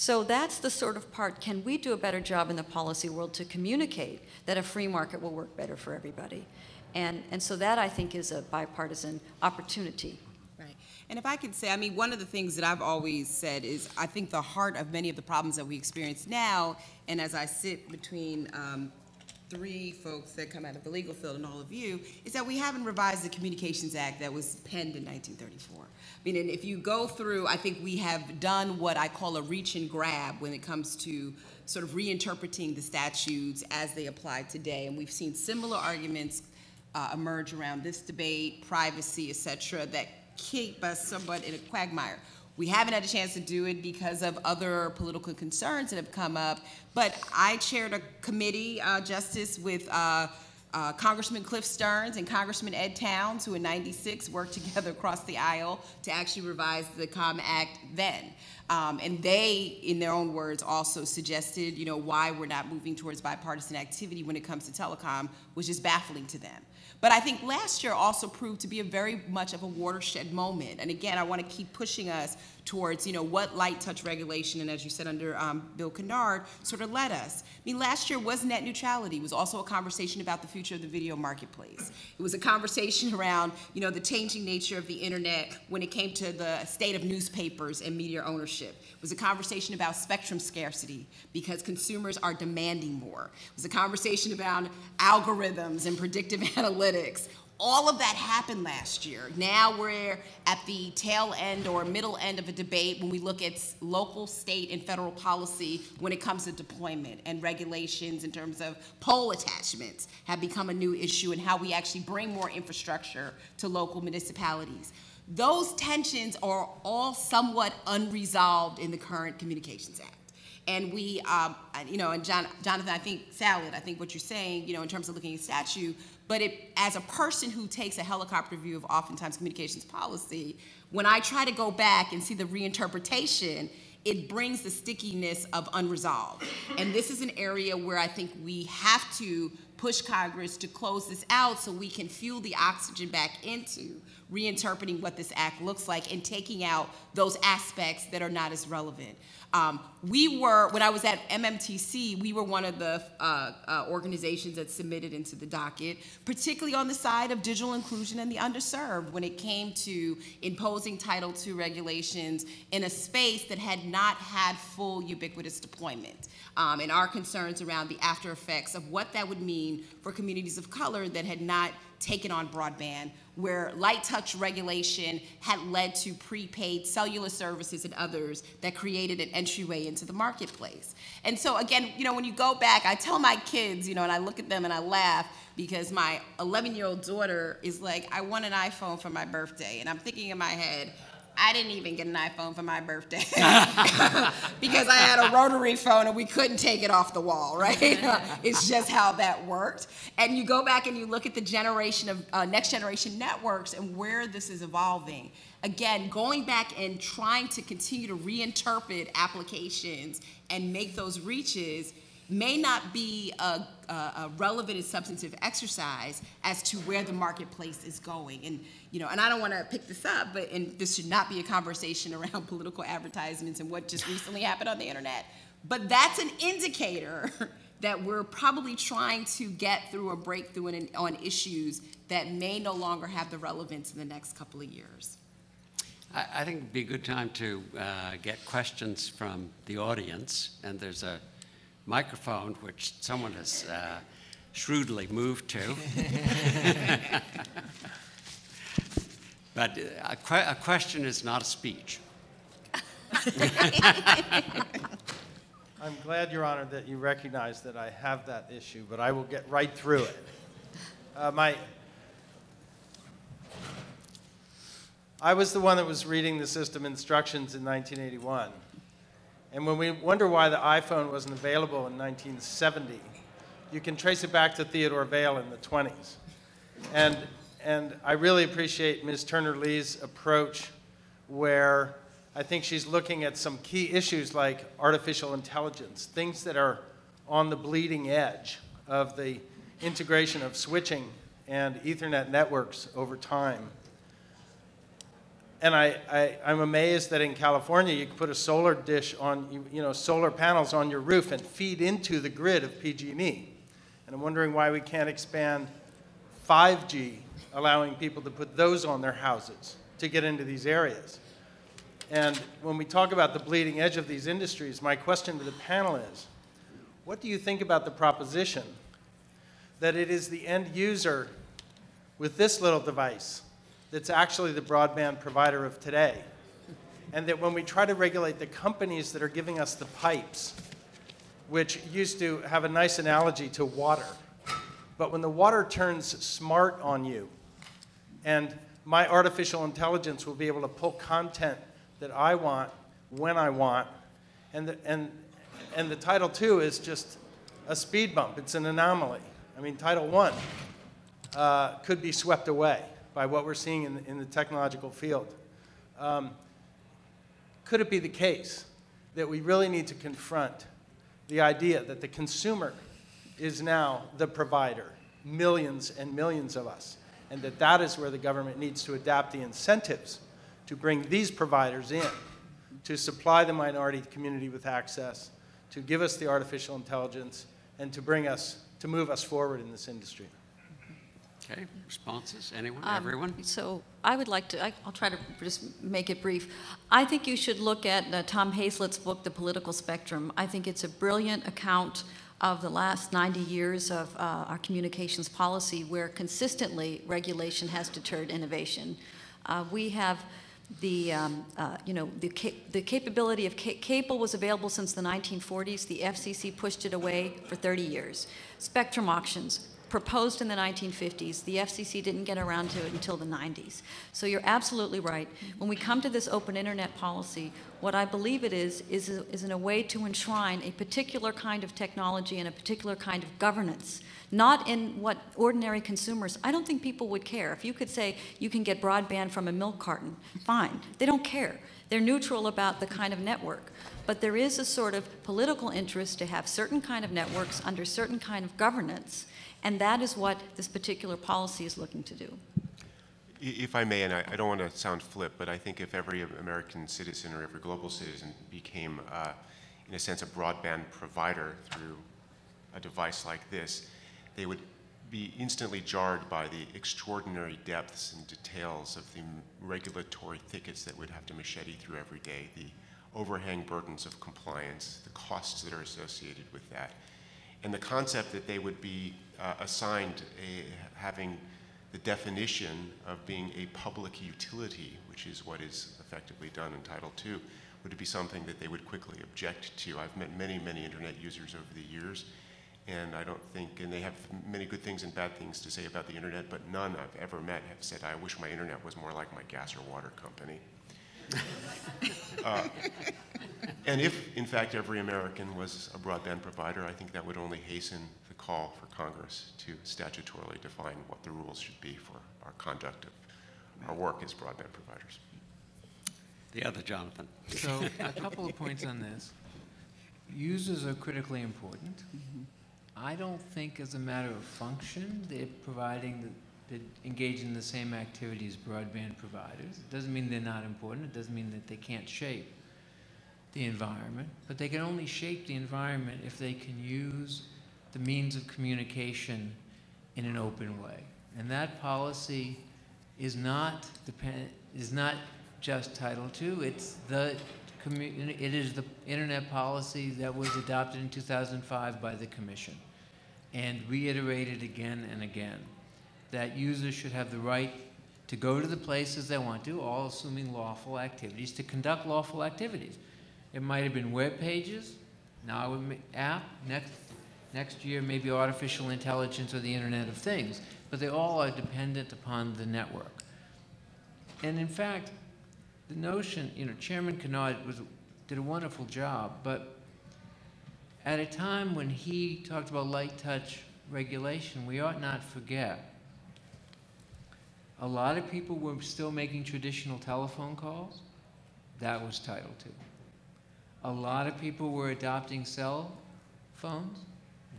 So that's the sort of part, can we do a better job in the policy world to communicate that a free market will work better for everybody? And, and so that, I think, is a bipartisan opportunity. Right. And if I could say, I mean, one of the things that I've always said is I think the heart of many of the problems that we experience now, and as I sit between um, three folks that come out of the legal field and all of you, is that we haven't revised the Communications Act that was penned in nineteen thirty-four. I mean, and if you go through, I think we have done what I call a reach and grab when it comes to sort of reinterpreting the statutes as they apply today. And we've seen similar arguments uh, emerge around this debate, privacy, et cetera, that keep us somewhat in a quagmire. We haven't had a chance to do it because of other political concerns that have come up. But I chaired a committee, uh, Justice, with uh, Uh, Congressman Cliff Stearns and Congressman Ed Towns, who in ninety-six worked together across the aisle to actually revise the COM Act then. Um, and they, in their own words, also suggested, you know, why we're not moving towards bipartisan activity when it comes to telecom, which is baffling to them. But I think last year also proved to be a very much of a watershed moment. And again, I want to keep pushing us towards, you know, what light touch regulation, and as you said under um, Bill Kennard, sort of led us. I mean, last year was net neutrality. It was also a conversation about the future of the video marketplace. It was a conversation around, you know, the changing nature of the internet when it came to the state of newspapers and media ownership. It was a conversation about spectrum scarcity because consumers are demanding more. It was a conversation about algorithms and predictive analytics. All of that happened last year. Now we're at the tail end or middle end of a debate when we look at local, state, and federal policy when it comes to deployment and regulations in terms of pole attachments have become a new issue and how we actually bring more infrastructure to local municipalities. Those tensions are all somewhat unresolved in the current Communications Act. And we, um, you know, and John, Jonathan, I think, Sallet, I think what you're saying, you know, in terms of looking at statute, but it, as a person who takes a helicopter view of oftentimes communications policy, when I try to go back and see the reinterpretation, it brings the stickiness of unresolved. And this is an area where I think we have to push Congress to close this out so we can fuel the oxygen back into reinterpreting what this act looks like and taking out those aspects that are not as relevant. Um, we were, when I was at M M T C, we were one of the uh, uh, organizations that submitted into the docket, particularly on the side of digital inclusion and the underserved when it came to imposing Title two regulations in a space that had not had full ubiquitous deployment, um, and our concerns around the after effects of what that would mean seen for communities of color that had not taken on broadband, where light touch regulation had led to prepaid cellular services and others that created an entryway into the marketplace. And so again, you know, when you go back, I tell my kids, you know, and I look at them and I laugh because my eleven-year-old daughter is like, I want an iPhone for my birthday. And I'm thinking in my head, I didn't even get an iPhone for my birthday because I had a rotary phone and we couldn't take it off the wall, right? It's just how that worked. And you go back and you look at the generation of uh, next generation networks and where this is evolving. Again, going back and trying to continue to reinterpret applications and make those reaches may not be a, a, a relevant and substantive exercise as to where the marketplace is going. And, you know, and I don't want to pick this up, but and this should not be a conversation around political advertisements and what just recently happened on the internet. But that's an indicator that we're probably trying to get through a breakthrough in, on issues that may no longer have the relevance in the next couple of years. I, I think it would be a good time to uh, get questions from the audience, and there's a microphone, which someone has uh, shrewdly moved to. But a, que a question is not a speech. I'm glad, Your Honor, that you recognize that I have that issue, but I will get right through it. Uh, my, I was the one that was reading the system instructions in nineteen eighty-one. And when we wonder why the iPhone wasn't available in nineteen seventy, you can trace it back to Theodore Vail in the twenties. And, and I really appreciate Miz Turner-Lee's approach, where I think she's looking at some key issues like artificial intelligence, things that are on the bleeding edge of the integration of switching and Ethernet networks over time. And I, I, I'm amazed that in California you can put a solar dish on, you, you know, solar panels on your roof and feed into the grid of P G and E. And I'm wondering why we can't expand five G, allowing people to put those on their houses to get into these areas. And when we talk about the bleeding edge of these industries, my question to the panel is, what do you think about the proposition that it is the end user with this little device that's actually the broadband provider of today? And that when we try to regulate the companies that are giving us the pipes, which used to have a nice analogy to water, but when the water turns smart on you, and my artificial intelligence will be able to pull content that I want, when I want, and the, and, and the Title two is just a speed bump, it's an anomaly. I mean, Title one uh, could be swept away by what we're seeing in the, in the technological field. Um, could it be the case that we really need to confront the idea that the consumer is now the provider, millions and millions of us, and that that is where the government needs to adapt the incentives to bring these providers in, to supply the minority community with access, to give us the artificial intelligence, and to bring us, to move us forward in this industry? Okay, responses, anyone, um, everyone? So I would like to, I, I'll try to just make it brief. I think you should look at uh, Tom Hazlett's book, The Political Spectrum. I think it's a brilliant account of the last ninety years of uh, our communications policy, where consistently regulation has deterred innovation. Uh, we have the, um, uh, you know, the, ca the capability of ca cable was available since the nineteen forties. The F C C pushed it away for thirty years. Spectrum auctions, proposed in the nineteen fifties. The F C C didn't get around to it until the nineties. So you're absolutely right. When we come to this open internet policy, what I believe it is, is, a, is in a way to enshrine a particular kind of technology and a particular kind of governance, not in what ordinary consumers, I don't think people would care. If you could say you can get broadband from a milk carton, fine, they don't care. They're neutral about the kind of network. But there is a sort of political interest to have certain kind of networks under certain kind of governance, and that is what this particular policy is looking to do. If I may, and I, I don't want to sound flip, but I think if every American citizen or every global citizen became, uh, in a sense, a broadband provider through a device like this, they would be instantly jarred by the extraordinary depths and details of the regulatory thickets that we'd have to machete through every day, the overhang burdens of compliance, the costs that are associated with that, and the concept that they would be uh, assigned a, having the definition of being a public utility, which is what is effectively done in Title two, would be something that they would quickly object to. I've met many, many internet users over the years, and I don't think, and they have many good things and bad things to say about the internet, but none I've ever met have said, I wish my internet was more like my gas or water company. uh, and if, in fact, every American was a broadband provider, I think that would only hasten the call for Congress to statutorily define what the rules should be for our conduct of our work as broadband providers. The other Jonathan. So a couple of points on this. Users are critically important. Mm-hmm. I don't think as a matter of function, they're providing, the, they engage in the same activity as broadband providers. It doesn't mean they're not important. It doesn't mean that they can't shape the environment. But they can only shape the environment if they can use the means of communication in an open way. And that policy is not depend, is not just Title two. It's the commu it is the internet policy that was adopted in two thousand five by the Commission, and reiterated again and again that users should have the right to go to the places they want to, all assuming lawful activities, to conduct lawful activities. It might have been web pages, now an app. Next next year, maybe artificial intelligence or the Internet of Things. But they all are dependent upon the network. And in fact, the notion, you know, Chairman Kennard was, did a wonderful job, but at a time when he talked about light touch regulation, we ought not forget a lot of people were still making traditional telephone calls. That was Title two. A lot of people were adopting cell phones.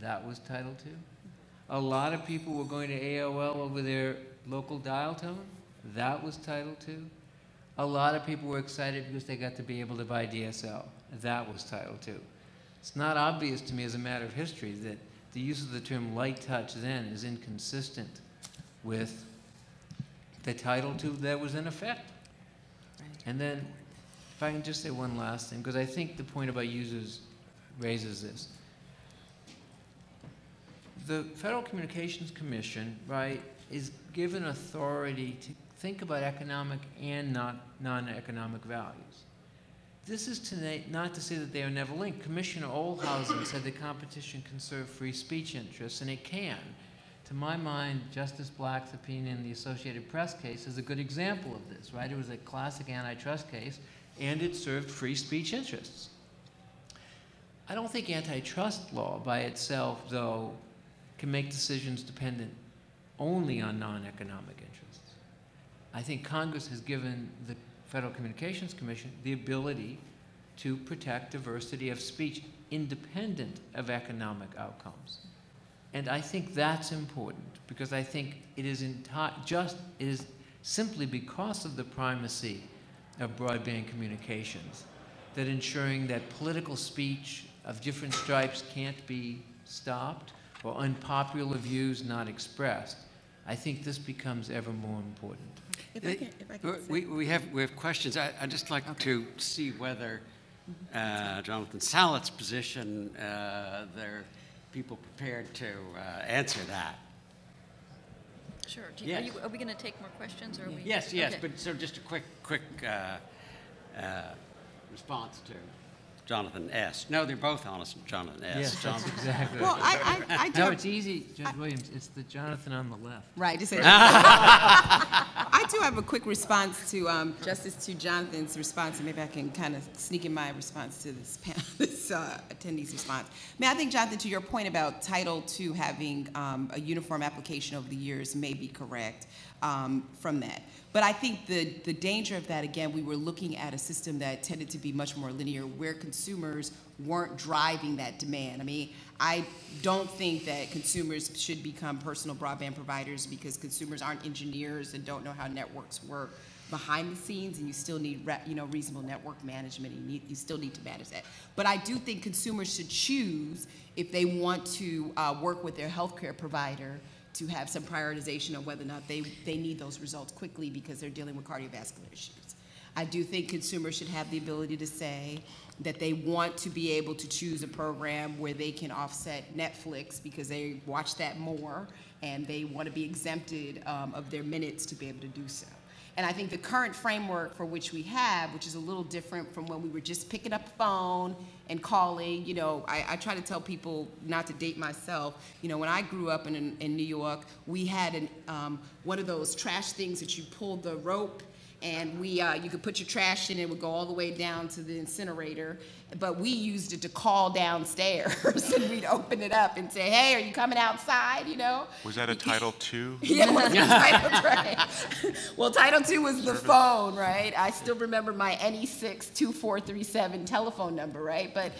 That was Title two. A lot of people were going to A O L over their local dial tone. That was Title two. A lot of people were excited because they got to be able to buy D S L. That was Title two. It's not obvious to me as a matter of history that the use of the term light touch then is inconsistent with the Title two that was in effect. And then, if I can just say one last thing, because I think the point about users raises this. The Federal Communications Commission, right, is given authority to think about economic and non-economic values. This is to not to say that they are never linked. Commissioner Ohlhausen said that competition can serve free speech interests, and it can. To my mind, Justice Black's opinion in the Associated Press case is a good example of this, right? It was a classic antitrust case, and it served free speech interests. I don't think antitrust law by itself, though, can make decisions dependent only on non-economic interests. I think Congress has given the Federal Communications Commission the ability to protect diversity of speech independent of economic outcomes. And I think that's important because I think it is just it is simply because of the primacy of broadband communications that ensuring that political speech of different stripes can't be stopped or unpopular views not expressed. I think this becomes ever more important. If I can, if I can we, we, have, we have questions. I, I'd just like okay. to see whether uh, Jonathan Sallet's position, uh, there are people prepared to uh, answer that. Sure. Do you, yes. are, you, are we going to take more questions? Or are we, yes, yes. Okay. But so just a quick, quick uh, uh, response to Jonathan S. No, they're both honest, Jonathan S. Yes, Jonathan. That's exactly. Well, I, I, I do. No, it's easy, Judge I, Williams. It's the Jonathan on the left. Right. It's I do have a quick response to um, Justice to Jonathan's response, and maybe I can kind of sneak in my response to this, panel, this uh, attendee's response. I mean, I think, Jonathan, to your point about Title two having um, a uniform application over the years may be correct. Um, from that. But I think the, the danger of that, again, we were looking at a system that tended to be much more linear where consumers weren't driving that demand. I mean, I don't think that consumers should become personal broadband providers because consumers aren't engineers and don't know how networks work behind the scenes, and you still need you know, reasonable network management, and you, need, you still need to manage that. But I do think consumers should choose if they want to uh, work with their healthcare provider to have some prioritization on whether or not they, they need those results quickly because they're dealing with cardiovascular issues. I do think consumers should have the ability to say that they want to be able to choose a program where they can offset Netflix because they watch that more and they want to be exempted um, of their minutes to be able to do so. And I think the current framework for which we have, which is a little different from when we were just picking up the phone and calling, you know, I, I try to tell people not to date myself. You know, when I grew up in, in New York, we had an, um, one of those trash things that you pulled the rope and we, uh, you could put your trash in and it would go all the way down to the incinerator. But we used it to call downstairs and we'd open it up and say, hey, are you coming outside, you know? Was that a Title two? Yeah, was a Title, right? Well, Title two was the phone, right? I still remember my N E six two four three seven telephone number, right? But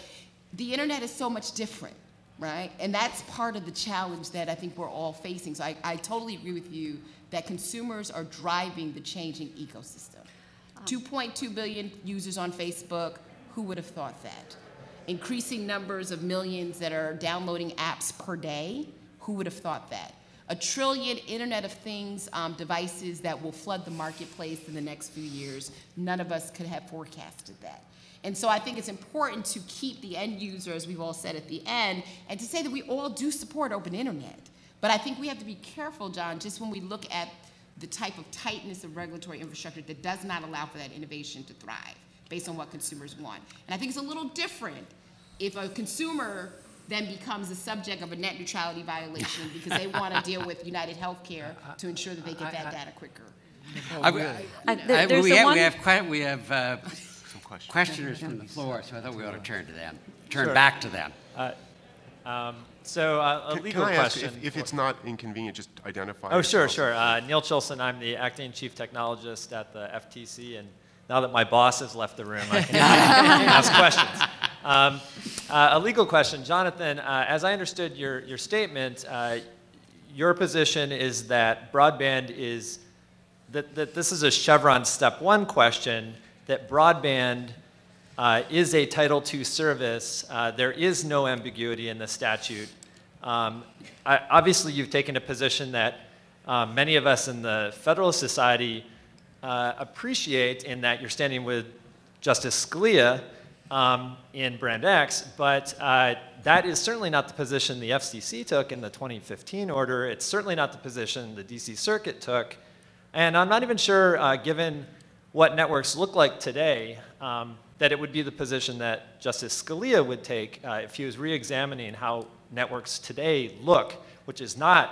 the internet is so much different, right? And that's part of the challenge that I think we're all facing. So I, I totally agree with you that consumers are driving the changing ecosystem. two point two billion users on Facebook, who would have thought that? Increasing numbers of millions that are downloading apps per day, who would have thought that? A trillion Internet of Things um, devices that will flood the marketplace in the next few years, none of us could have forecasted that. And so I think it's important to keep the end user, as we've all said at the end, and to say that we all do support open internet. But I think we have to be careful, John, just when we look at the type of tightness of regulatory infrastructure that does not allow for that innovation to thrive based on what consumers want. And I think it's a little different if a consumer then becomes the subject of a net neutrality violation because they want to deal with United Healthcare to ensure that they get that data quicker. I, I, I, there, there's we, have, we have quite, we have uh, some questions. questioners from the floor, so I thought we ought to turn to them, turn sure. back to them. Uh, um, So uh, a can, legal can I question. Ask if, if it's not inconvenient, just identify. Oh, yourself. sure, sure. Uh, Neil Chilson, I'm the acting chief technologist at the F T C, and now that my boss has left the room, I can ask questions. Um, uh, a legal question. Jonathan, uh, as I understood your, your statement, uh, your position is that broadband is, that, that this is a Chevron step one question, that broadband Uh, is a Title two service. Uh, there is no ambiguity in the statute. Um, I, obviously, you've taken a position that uh, many of us in the Federalist Society uh, appreciate in that you're standing with Justice Scalia um, in Brand X, but uh, that is certainly not the position the F C C took in the twenty fifteen order. It's certainly not the position the D C Circuit took. And I'm not even sure, uh, given what networks look like today, um, that it would be the position that Justice Scalia would take uh, if he was re-examining how networks today look, which is not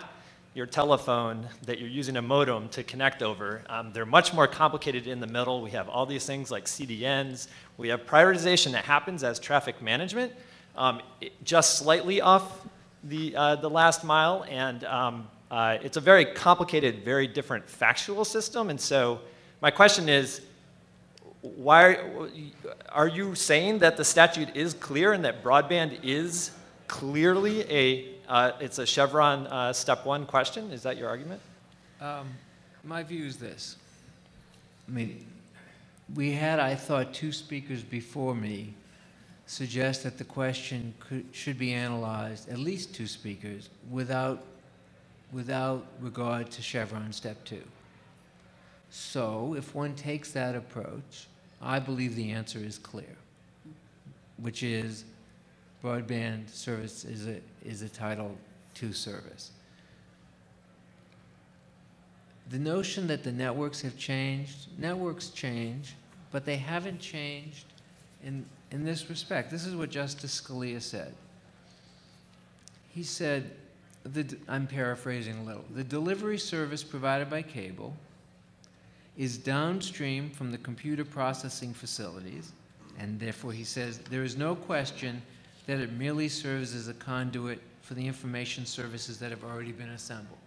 your telephone that you're using a modem to connect over. Um, they're much more complicated in the middle. We have all these things like C D Ns. We have prioritization that happens as traffic management, um, it, just slightly off the, uh, the last mile. And um, uh, it's a very complicated, very different factual system. And so my question is, why are you saying that the statute is clear and that broadband is clearly a uh, it's a Chevron uh, step one question? Is that your argument? Um, my view is this. I mean, we had, I thought, two speakers before me suggest that the question could, should be analyzed, at least two speakers, without without regard to Chevron step two. So if one takes that approach, I believe the answer is clear, which is broadband service is a, is a Title two service. The notion that the networks have changed, networks change, but they haven't changed in, in this respect. This is what Justice Scalia said. He said, the, I'm paraphrasing a little, the delivery service provided by cable is downstream from the computer processing facilities, and therefore he says there is no question that it merely serves as a conduit for the information services that have already been assembled.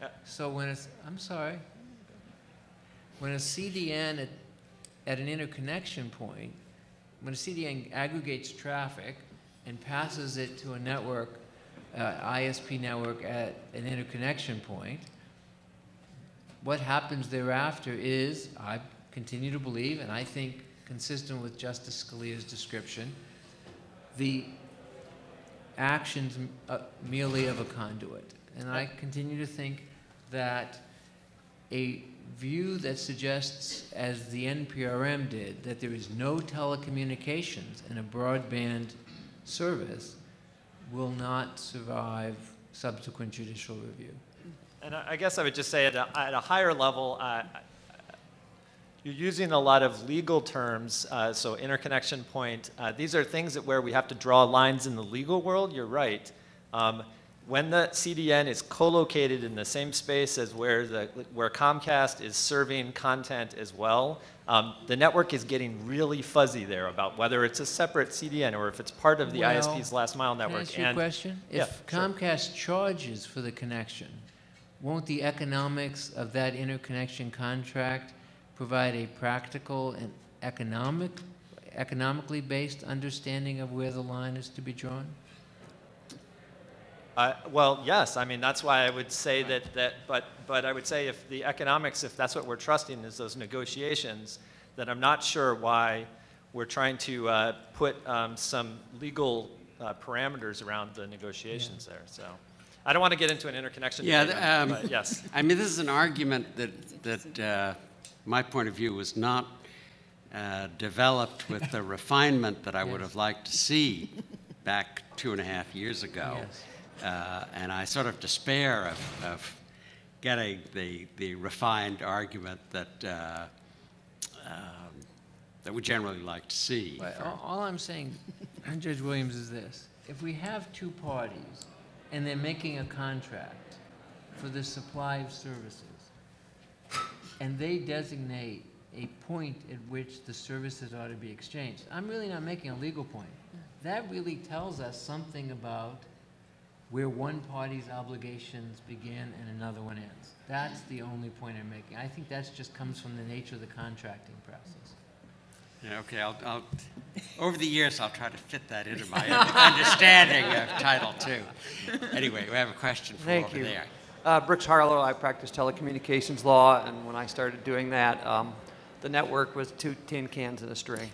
Uh, so when it's, I'm sorry, when a C D N at, at an interconnection point, when a C D N aggregates traffic and passes it to a network, uh, I S P network at an interconnection point, what happens thereafter is, I continue to believe, and I think consistent with Justice Scalia's description, the actions uh, merely of a conduit. And I continue to think that a view that suggests, as the N P R M did, that there is no telecommunications in a broadband service will not survive subsequent judicial review. And I guess I would just say at a, at a higher level, uh, you're using a lot of legal terms, uh, so interconnection point. Uh, these are things that where we have to draw lines in the legal world. You're right. Um, when the C D N is co-located in the same space as where, the, where Comcast is serving content as well, um, the network is getting really fuzzy there about whether it's a separate C D N or if it's part of the well, I S P's last mile network. Can I ask you and, a question? Yeah, if Comcast sure. charges for the connection, won't the economics of that interconnection contract provide a practical and economic, economically based understanding of where the line is to be drawn? Uh, well, yes. I mean, that's why I would say that, that but, but I would say if the economics, if that's what we're trusting is those negotiations, then I'm not sure why we're trying to uh, put um, some legal uh, parameters around the negotiations yeah. there. So I don't want to get into an interconnection yeah, debate, um, but yes. I mean, this is an argument that, that uh, my point of view was not uh, developed with the refinement that I yes. would have liked to see back two and a half years ago. Yes. Uh, and I sort of despair of, of getting the, the refined argument that, uh, um, that we generally like to see. Well, all I'm saying, Judge Williams, is this. If we have two parties and they're making a contract for the supply of services, and they designate a point at which the services ought to be exchanged, I'm really not making a legal point. That really tells us something about where one party's obligations begin and another one ends. That's the only point I'm making. I think that just comes from the nature of the contracting process. Yeah, okay, I'll, I'll, over the years, I'll try to fit that into my understanding of Title two. Anyway, we have a question for Thank over you. there. Uh, Brooks Harlow, I practice telecommunications law, and when I started doing that, um, the network was two tin cans and a string.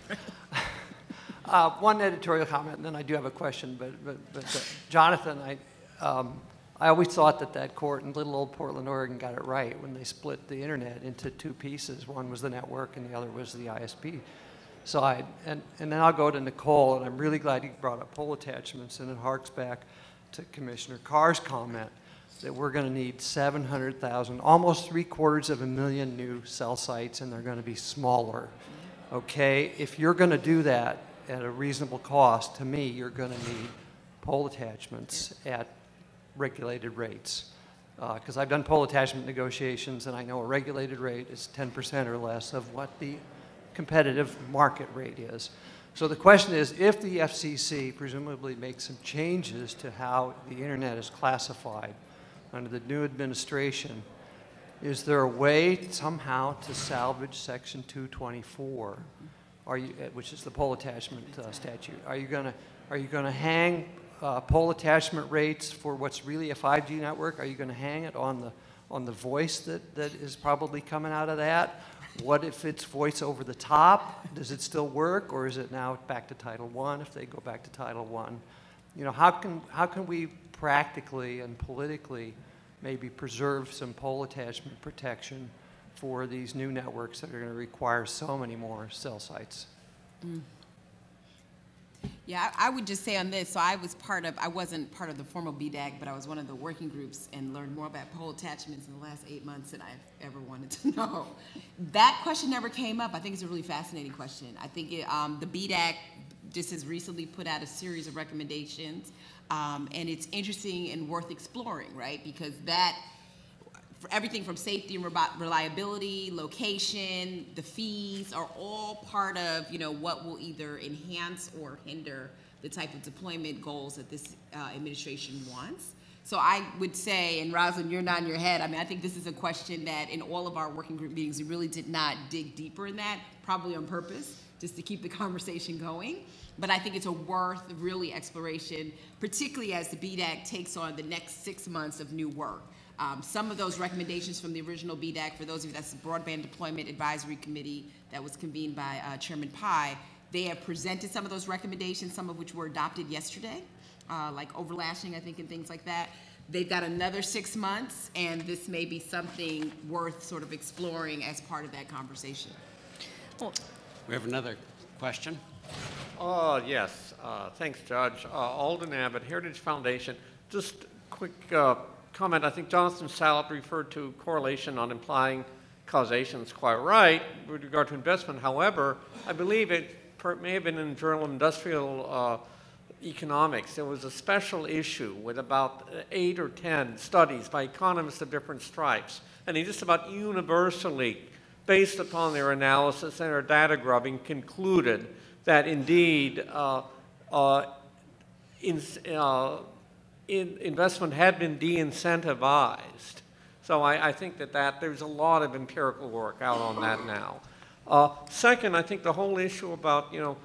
Uh, one editorial comment, and then I do have a question, but, but, but uh, Jonathan, I, um, I always thought that that court in little old Portland, Oregon got it right when they split the internet into two pieces. One was the network and the other was the I S P side. And, and then I'll go to Nicole, and I'm really glad you brought up pole attachments, and it harks back to Commissioner Carr's comment that we're going to need seven hundred thousand, almost three quarters of a million new cell sites, and they're going to be smaller, okay? If you're going to do that, at a reasonable cost, to me, you're going to need pole attachments at regulated rates. Because uh, I've done pole attachment negotiations, and I know a regulated rate is ten percent or less of what the competitive market rate is. So the question is, if the F C C presumably makes some changes to how the internet is classified under the new administration, is there a way somehow to salvage Section two twenty-four? Are you, which is the pole attachment uh, statute? Are you gonna are you gonna hang uh, pole attachment rates for what's really a five G network? Are you gonna hang it on the on the voice that that is probably coming out of that? What if it's voice over the top? Does it still work, or is it now back to Title one? If they go back to Title one, you know, how can how can we practically and politically maybe preserve some pole attachment protection for these new networks that are going to require so many more cell sites? Mm. Yeah, I, I would just say on this, so I was part of, I wasn't part of the formal B D A C, but I was one of the working groups and learned more about pole attachments in the last eight months than I've ever wanted to know. That question never came up. I think it's a really fascinating question. I think it, um, the B D A C just has recently put out a series of recommendations, um, and it's interesting and worth exploring, right? Because that, for everything from safety and reliability, location, the fees are all part of, you know, what will either enhance or hinder the type of deployment goals that this uh, administration wants. So I would say, and Roslyn, you're nodding your head, I mean, I think this is a question that in all of our working group meetings, we really did not dig deeper in that, probably on purpose, just to keep the conversation going. But I think it's a worth really exploration, particularly as the B D A C takes on the next six months of new work. Um, some of those recommendations from the original B D A C, for those of you, that's the Broadband Deployment Advisory Committee that was convened by uh, Chairman Pai, they have presented some of those recommendations, some of which were adopted yesterday, uh, like overlashing, I think, and things like that. They've got another six months, and this may be something worth sort of exploring as part of that conversation. Well, we have another question. Uh, yes, uh, thanks, Judge. Uh, Alden Abbott, Heritage Foundation. Just quick uh, comment. I think Jonathan Sallet referred to correlation on implying causation is quite right with regard to investment. However, I believe it may have been in Journal of Industrial uh, Economics. There was a special issue with about eight or ten studies by economists of different stripes, and they just about universally, based upon their analysis and their data grubbing, concluded that indeed uh, uh, in, uh, in investment had been de-incentivized. So I, I think that, that there's a lot of empirical work out on that now. Uh, second, I think the whole issue about, you know,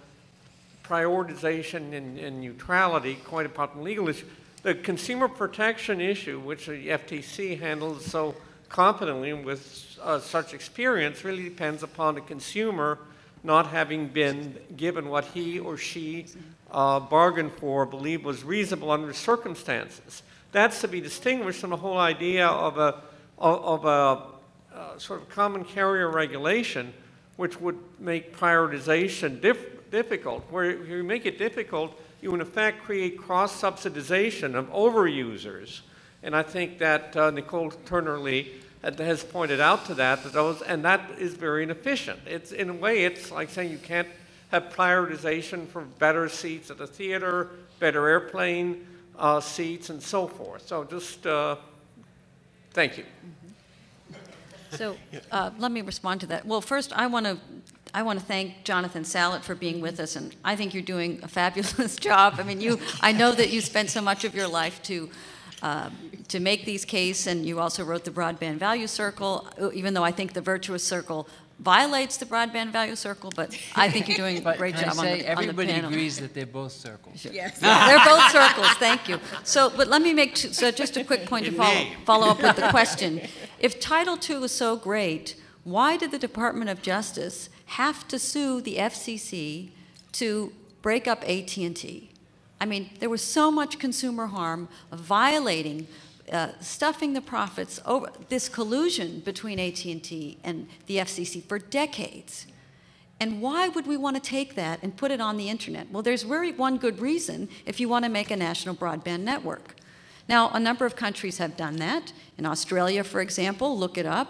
prioritization and, and neutrality, quite apart from legal issue. The consumer protection issue, which the F T C handles so competently and with uh, such experience, really depends upon the consumer not having been given what he or she uh, bargained for, believed was reasonable under circumstances. That's to be distinguished from the whole idea of a, of a uh, sort of common carrier regulation, which would make prioritization diff difficult. Where if you make it difficult, you in effect create cross-subsidization of overusers. And I think that uh, Nicole Turner-Lee has pointed out to that, that those, and that is very inefficient. It's, in a way, it's like saying you can't have prioritization for better seats at the theater, better airplane uh, seats, and so forth. So just uh, thank you. Mm-hmm. So uh, let me respond to that. Well, first, I want to I want to thank Jonathan Sallet for being with us, and I think you're doing a fabulous job. I mean, you, I know that you spent so much of your life to Uh, to make these cases, and you also wrote the Broadband Value Circle, even though I think the Virtuous Circle violates the Broadband Value Circle, but I think you're doing a great job on the, on the panel. Everybody agrees that they're both circles. Sure. Yes. They're both circles, thank you. So, but let me make, two, so just a quick point to follow, follow up with the question. If Title two was so great, why did the Department of Justice have to sue the F C C to break up A T and T? I mean, there was so much consumer harm, violating, uh, stuffing the profits, over this collusion between A T and T and the F C C for decades. And why would we want to take that and put it on the internet? Well, there's very one good reason if you want to make a national broadband network. Now, a number of countries have done that. In Australia, for example, look it up.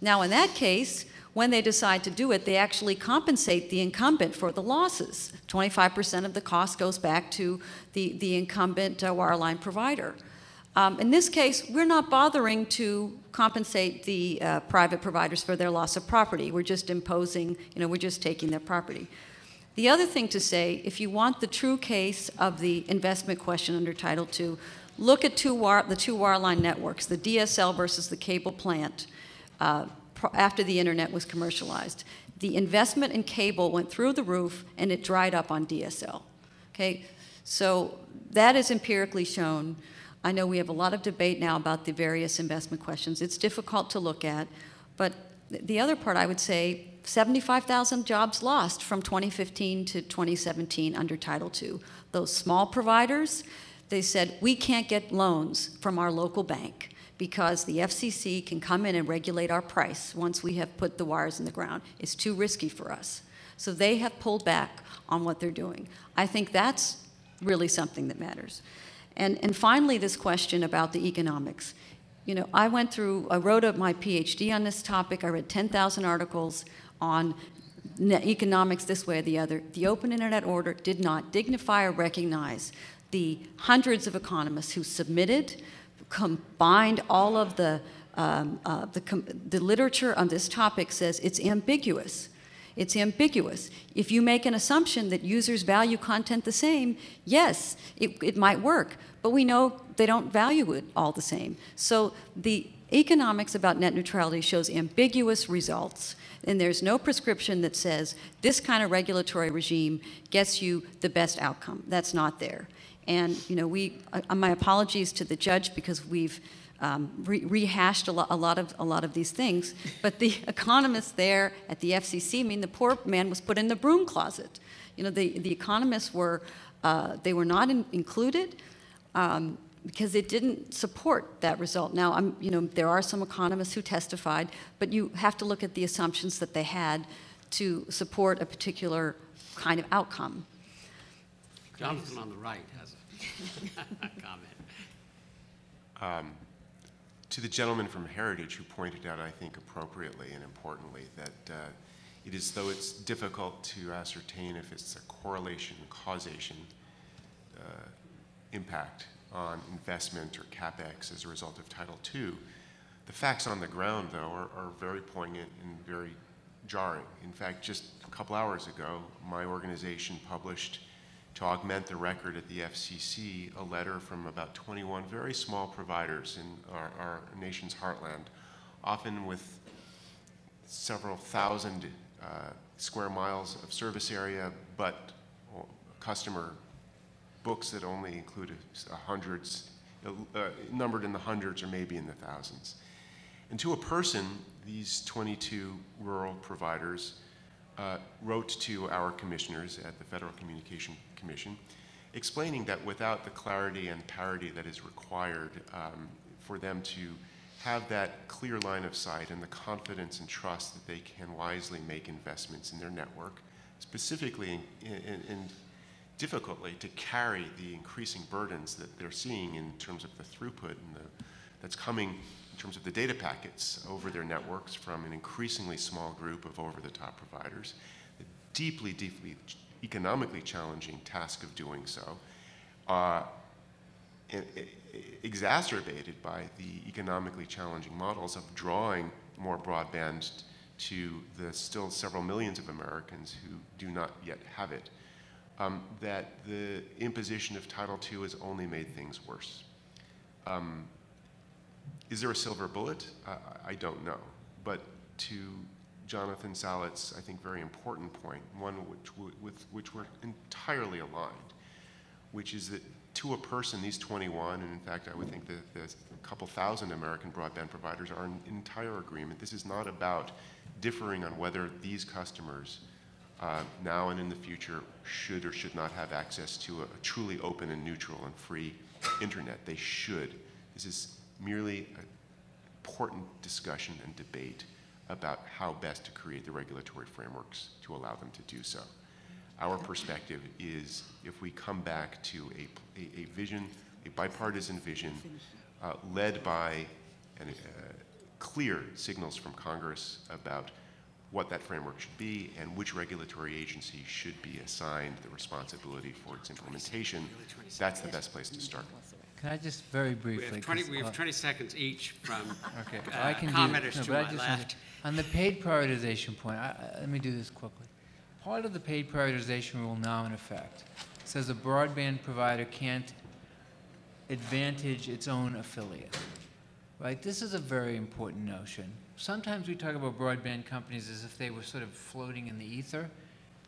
Now, in that case, when they decide to do it, they actually compensate the incumbent for the losses. twenty-five percent of the cost goes back to the, the incumbent uh, wireline provider. Um, in this case, we're not bothering to compensate the uh, private providers for their loss of property. We're just imposing, you know, we're just taking their property. The other thing to say, if you want the true case of the investment question under Title two, look at two wire, the two wireline networks, the D S L versus the cable plant. Uh, after the internet was commercialized. The investment in cable went through the roof, and it dried up on D S L. Okay, so that is empirically shown. I know we have a lot of debate now about the various investment questions. It's difficult to look at, but the other part I would say, seventy-five thousand jobs lost from twenty fifteen to twenty seventeen under Title two. Those small providers, they said, we can't get loans from our local bank, because the F C C can come in and regulate our price once we have put the wires in the ground. It's too risky for us. So they have pulled back on what they're doing. I think that's really something that matters. And, and finally, this question about the economics. You know, I went through, I wrote up my PhD on this topic. I read ten thousand articles on economics this way or the other. The Open Internet Order did not dignify or recognize the hundreds of economists who submitted, combined all of the, um, uh, the, com the literature on this topic says it's ambiguous. It's ambiguous. If you make an assumption that users value content the same, yes, it, it might work, but we know they don't value it all the same. So the economics about net neutrality shows ambiguous results, and there's no prescription that says this kind of regulatory regime gets you the best outcome. That's not there. And, you know, we, uh, my apologies to the judge because we've um, re rehashed a, lo a, lot of, a lot of these things, but the economists there at the F C C, I mean, the poor man was put in the broom closet. You know, the, the economists were, uh, they were not in included. Um, because it didn't support that result. Now, I'm, you know, there are some economists who testified, but you have to look at the assumptions that they had to support a particular kind of outcome. Jonathan on the right has a comment. Um, to the gentleman from Heritage who pointed out, I think appropriately and importantly, that uh, it is, though it's difficult to ascertain if it's a correlation, causation uh, impact on investment or capex as a result of Title two. The facts on the ground, though, are, are very poignant and very jarring. In fact, just a couple hours ago, my organization published, to augment the record at the F C C, a letter from about twenty-one very small providers in our, our nation's heartland, often with several thousand uh, square miles of service area, but customer books that only include a, a hundreds, uh, numbered in the hundreds or maybe in the thousands. And to a person, these twenty-two rural providers uh, wrote to our commissioners at the Federal Communication Commission, explaining that without the clarity and parity that is required um, for them to have that clear line of sight and the confidence and trust that they can wisely make investments in their network, specifically and difficultly to carry the increasing burdens that they're seeing in terms of the throughput and the, that's coming in terms of the data packets over their networks from an increasingly small group of over-the-top providers, the deeply, deeply economically challenging task of doing so, uh, and, and exacerbated by the economically challenging models of drawing more broadband to the still several millions of Americans who do not yet have it, um, that the imposition of Title two has only made things worse. Um, is there a silver bullet? Uh, I don't know. But to Jonathan Sallet's, I think, very important point, one which, with which we're entirely aligned, which is that to a person, these twenty-one, and in fact, I would think that the couple thousand American broadband providers are in entire agreement. This is not about differing on whether these customers uh, now and in the future should or should not have access to a, a truly open and neutral and free internet. They should. This is merely an important discussion and debate about how best to create the regulatory frameworks to allow them to do so. Our perspective is if we come back to a, a, a vision, a bipartisan vision, uh, led by an, uh, clear signals from Congress about what that framework should be and which regulatory agency should be assigned the responsibility for its implementation, that's the best place to start. Can I just very briefly? We have twenty, we have uh, twenty seconds each from okay, uh, I can commenters do, no, to my left. On the paid prioritization point, I, I, let me do this quickly. Part of the paid prioritization rule now in effect says a broadband provider can't advantage its own affiliate, right? This is a very important notion. Sometimes we talk about broadband companies as if they were sort of floating in the ether.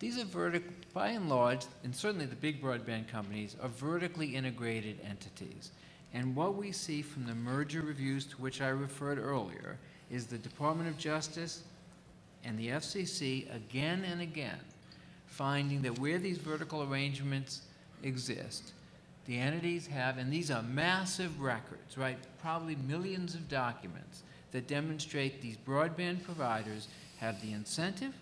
These are vertical, by and large, and certainly the big broadband companies are vertically integrated entities. And what we see from the merger reviews to which I referred earlier is the Department of Justice and the F C C again and again finding that where these vertical arrangements exist, the entities have, and these are massive records, right? Probably millions of documents that demonstrate these broadband providers have the incentive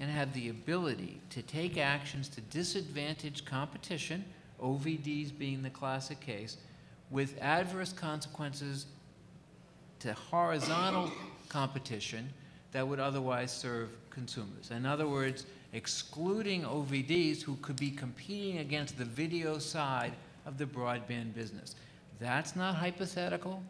and have the ability to take actions to disadvantage competition, O V Ds being the classic case, with adverse consequences to horizontal competition that would otherwise serve consumers. In other words, excluding O V Ds who could be competing against the video side of the broadband business. That's not hypothetical.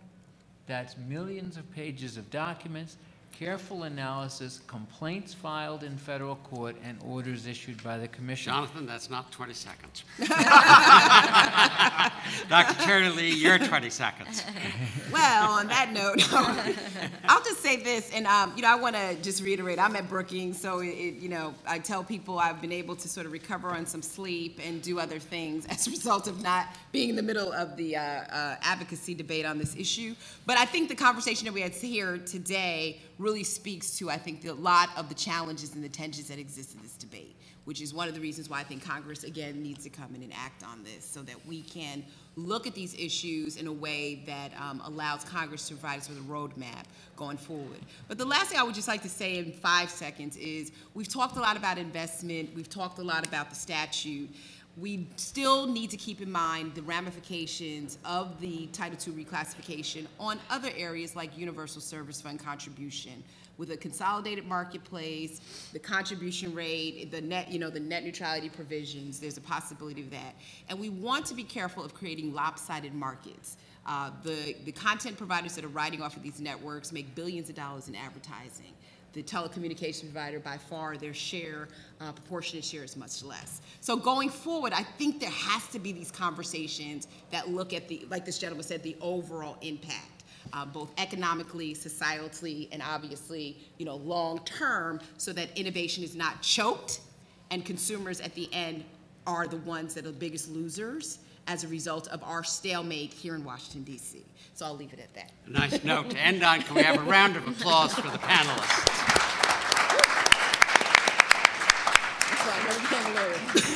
That's millions of pages of documents, careful analysis, complaints filed in federal court, and orders issued by the commission. Jonathan, that's not twenty seconds. Doctor Turner-Lee, you're twenty seconds. Well, on that note, I'll just say this, and um, you know, I want to just reiterate. I'm at Brookings, so it, it, you know, I tell people I've been able to sort of recover on some sleep and do other things as a result of not being in the middle of the uh, uh, advocacy debate on this issue. But I think the conversation that we had here today really speaks to, I think, a lot of the challenges and the tensions that exist in this debate, which is one of the reasons why I think Congress, again, needs to come in and act on this so that we can look at these issues in a way that um, allows Congress to provide us with a roadmap going forward. But the last thing I would just like to say in five seconds is we've talked a lot about investment. We've talked a lot about the statute. We still need to keep in mind the ramifications of the Title two reclassification on other areas like universal service fund contribution, with a consolidated marketplace, the contribution rate, the net, you know, the net neutrality provisions. There's a possibility of that, and we want to be careful of creating lopsided markets. Uh, the the content providers that are riding off of these networks make billions of dollars in advertising. The telecommunications provider, by far, their share, uh, proportionate share is much less. So going forward, I think there has to be these conversations that look at the, like this gentleman said, the overall impact, uh, both economically, societally, and obviously, you know, long term, so that innovation is not choked, and consumers at the end are the ones that are the biggest losers as a result of our stalemate here in Washington, D C So I'll leave it at that. A nice note to end on. Can we have a round of applause for the panelists? That's right,